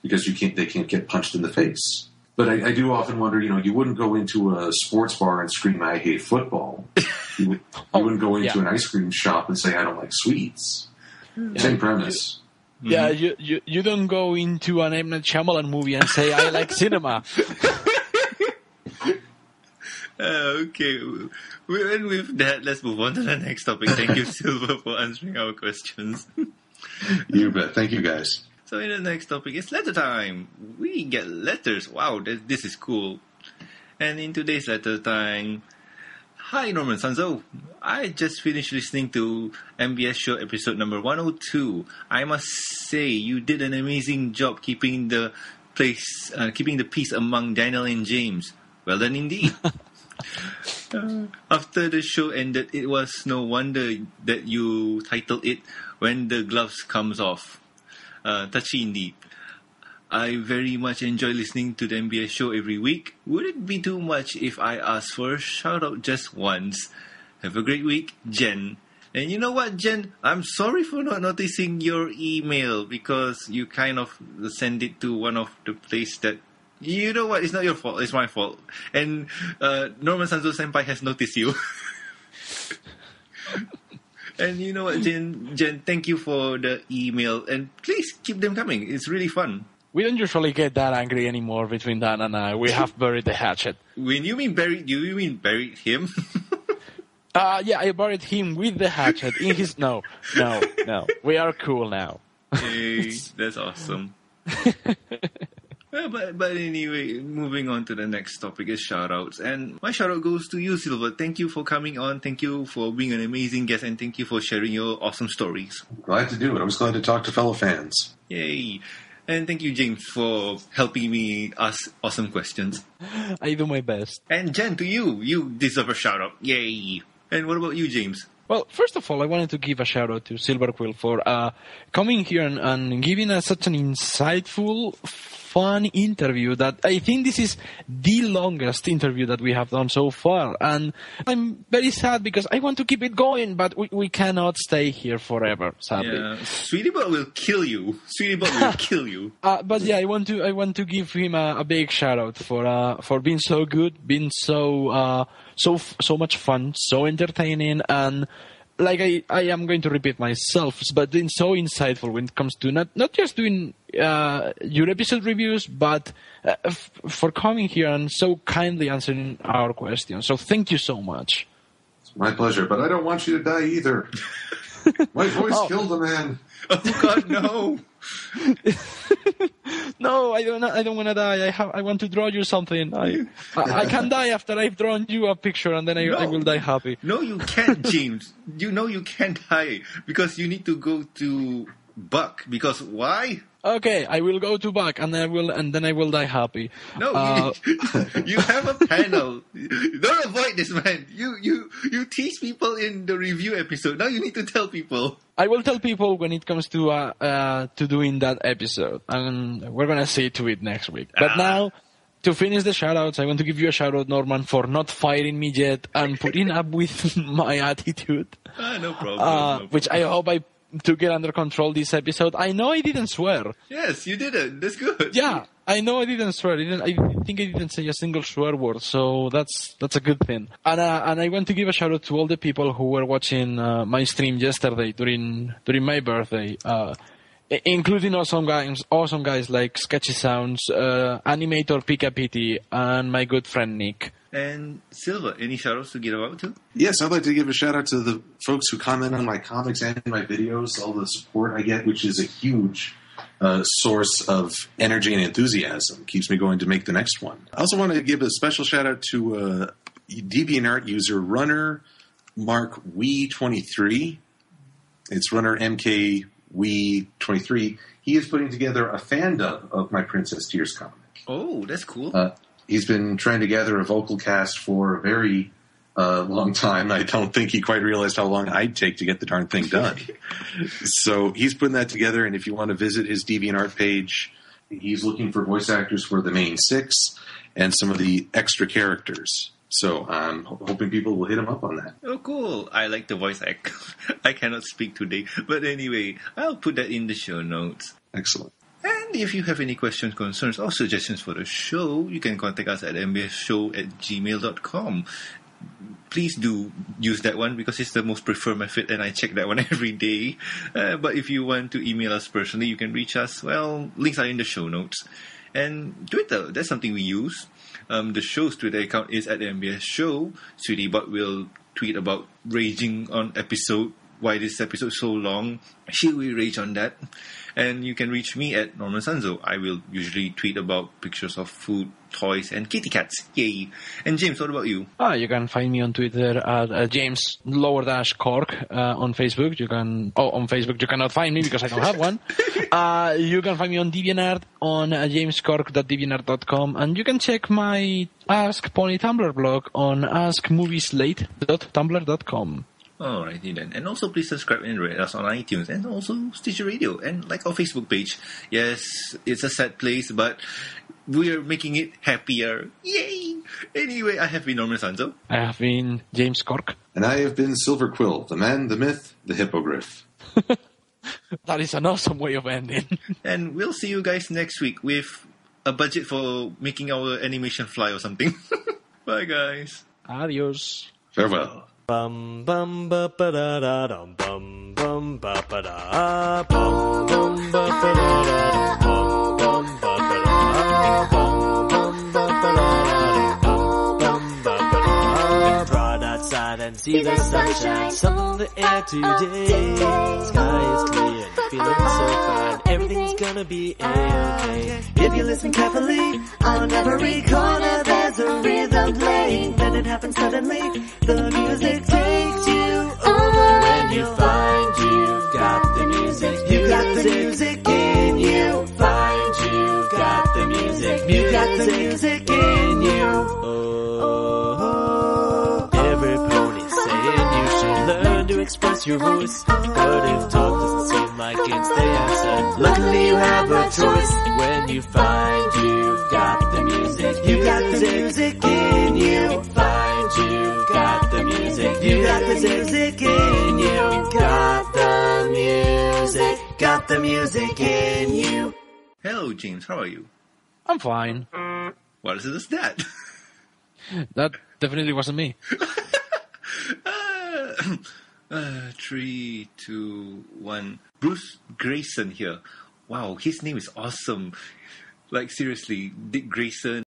because you can't. They can't get punched in the face. But I, I do often wonder, you know, you wouldn't go into a sports bar and scream, "I hate football." You, would, you oh, wouldn't go into yeah. an ice cream shop and say, "I don't like sweets." Yeah. Same premise. Mm-hmm. Yeah, you, you you don't go into an M. Night Shyamalan movie and say, "I like cinema." Uh, okay, well, and with that, let's move on to the next topic. Thank you, Silver, for answering our questions. You bet. Thank you, guys. So in the next topic, it's letter time. We get letters. Wow, that, this is cool. And in today's letter time, hi, Norman Sanzo. I just finished listening to M B S Show episode number one oh two. I must say, you did an amazing job keeping the place, uh, keeping the peace among Daniel and James. Well done indeed. Uh, after the show ended, it was no wonder that you titled it When the Gloves Comes Off. Uh, touchy indeed. I very much enjoy listening to the M B S show every week. Would it be too much if I asked for a shout out just once? Have a great week, Jen. And you know what, Jen? I'm sorry for not noticing your email because you kind of sent it to one of the places that you know what? It's not your fault. It's my fault. And uh, Norman Sanzo Senpai has noticed you. And you know what, Jen? Jen, thank you for the email. And please keep them coming. It's really fun. We don't usually get that angry anymore between Dan and I. We have buried the hatchet. When you mean buried you, you mean buried him? uh, yeah, I buried him with the hatchet. In his No, no, no. We are cool now. Hey, that's awesome. Well, but, but anyway, moving on to the next topic is shoutouts. And my shoutout goes to you, Silver. Thank you for coming on. Thank you for being an amazing guest. And thank you for sharing your awesome stories. Glad to do it. I was glad to talk to fellow fans. Yay. And thank you, James, for helping me ask awesome questions. I do my best. And Jen, to you. You deserve a shout-out. Yay. And what about you, James? Well, first of all, I wanted to give a shout-out to Silver Quill for uh, coming here and, and giving us such an insightful, fun interview that I think this is the longest interview that we have done so far. And I'm very sad because I want to keep it going, but we, we cannot stay here forever, sadly. Yeah. Sweetie Belle will kill you. Sweetie Belle will kill you. Uh, but yeah, I want to I want to give him a, a big shout-out for uh, for being so good, being so... Uh, So so much fun, so entertaining, and like I, I am going to repeat myself, but being so insightful when it comes to not, not just doing uh, your episode reviews, but uh, f- for coming here and so kindly answering our questions. So thank you so much. It's my pleasure, but I don't want you to die either. My voice oh. killed a man. Oh God, no. No, I don't. I don't want to die. I have. I want to draw you something. I, I, I can die after I've drawn you a picture, and then I, no. I will die happy. No, you can't, James. You know you can't die because you need to go to Buck. Because why? Okay, I will go to Buck, and I will, and then I will die happy. No, uh, you, you have a panel. Don't avoid this, man. You, you, you teach people in the review episode. Now you need to tell people. I will tell people when it comes to uh, uh to doing that episode, and we're gonna see to it next week. But ah. now, to finish the shout-outs, I want to give you a shout-out, Norman, for not firing me yet and putting up with my attitude. Ah, no problem. Uh, no problem. Which I hope I. to get under control this episode. I know I didn't swear. Yes, you didn't. That's good. Yeah, I know I didn't swear. I, didn't, I think I didn't say a single swear word, so that's that's a good thing. And uh, and I want to give a shout-out to all the people who were watching uh, my stream yesterday during during my birthday, uh, including awesome guys awesome guys like Sketchy Sounds, uh, Animator Pika Pity, and my good friend Nick. And Silva, any shout-outs to give out to? Yes, I'd like to give a shout-out to the folks who comment on my comics and my videos, all the support I get, which is a huge uh, source of energy and enthusiasm. Keeps me going to make the next one. I also want to give a special shout-out to uh, DeviantArt user Runner Mark Wee twenty-three. It's Runner M K Wee twenty-three. He is putting together a fandom of my Princess Tears comic. Oh, that's cool. Uh, He's been trying to gather a vocal cast for a very uh, long time. I don't think he quite realized how long I'd take to get the darn thing done. So he's putting that together, and if you want to visit his DeviantArt page, he's looking for voice actors for the main six and some of the extra characters. So I'm hoping people will hit him up on that. Oh, cool. I like the voice act. I cannot speak today. But anyway, I'll put that in the show notes. Excellent. And if you have any questions, concerns, or suggestions for the show, you can contact us at m b s show at gmail dot com. Please do use that one because it's the most preferred method and I check that one every day. Uh, but if you want to email us personally, you can reach us. Well, links are in the show notes. And Twitter, that's something we use. Um, the show's Twitter account is at M B S Show. SweetieBot will tweet about raging on episode, why this episode so long. She will rage on that. And you can reach me at Norman Sanzo. I will usually tweet about pictures of food, toys, and kitty cats. Yay! And James, what about you? Ah, you can find me on Twitter at uh, James Lower Dash Corck. Uh, on Facebook, you can. Oh, on Facebook, you cannot find me because I don't have one. uh, you can find me on DeviantArt on uh, james corck dot deviant art dot com, and you can check my Ask Pony Tumblr blog on ask movie slate dot tumblr dot com. Alrighty then. And also please subscribe and rate us on iTunes and also Stitcher Radio and like our Facebook page. Yes, it's a sad place, but we're making it happier. Yay! Anyway, I have been Norman Sanzo. I have been James Corck. And I have been Silver Quill, the man, the myth, the hippogriff. That is an awesome way of ending. And we'll see you guys next week with a budget for making our animation fly or something. Bye guys. Adios. Farewell. Bum bum ba ba da da dum bum bum ba ba da bum bum ba ba da da dum bum bum ba ba da bum bum ba ba da dum bum ba ba da. It's bright outside and see the sunshine, sun on the air today. Sky is clear, feeling so fine. Everything's gonna be okay if you listen carefully. On every corner there's a rhythm playing. Then it happens suddenly. The music takes you over when you find you've got the music. You got the music in you. Find music, the music in you. Oh, every pony saying you should learn to express your voice. But if talk doesn't seem like it's the answer, luckily you have a choice. When you find you've got the music, you've got the music in you. Find you've got the music, you've got the music in you. Got the music, got the music in you. Hello, James. How are you? I'm fine. What is this that? That definitely wasn't me. uh, uh, three, two, one. Bruce Grayson here. Wow, his name is awesome. Like, seriously, Dick Grayson.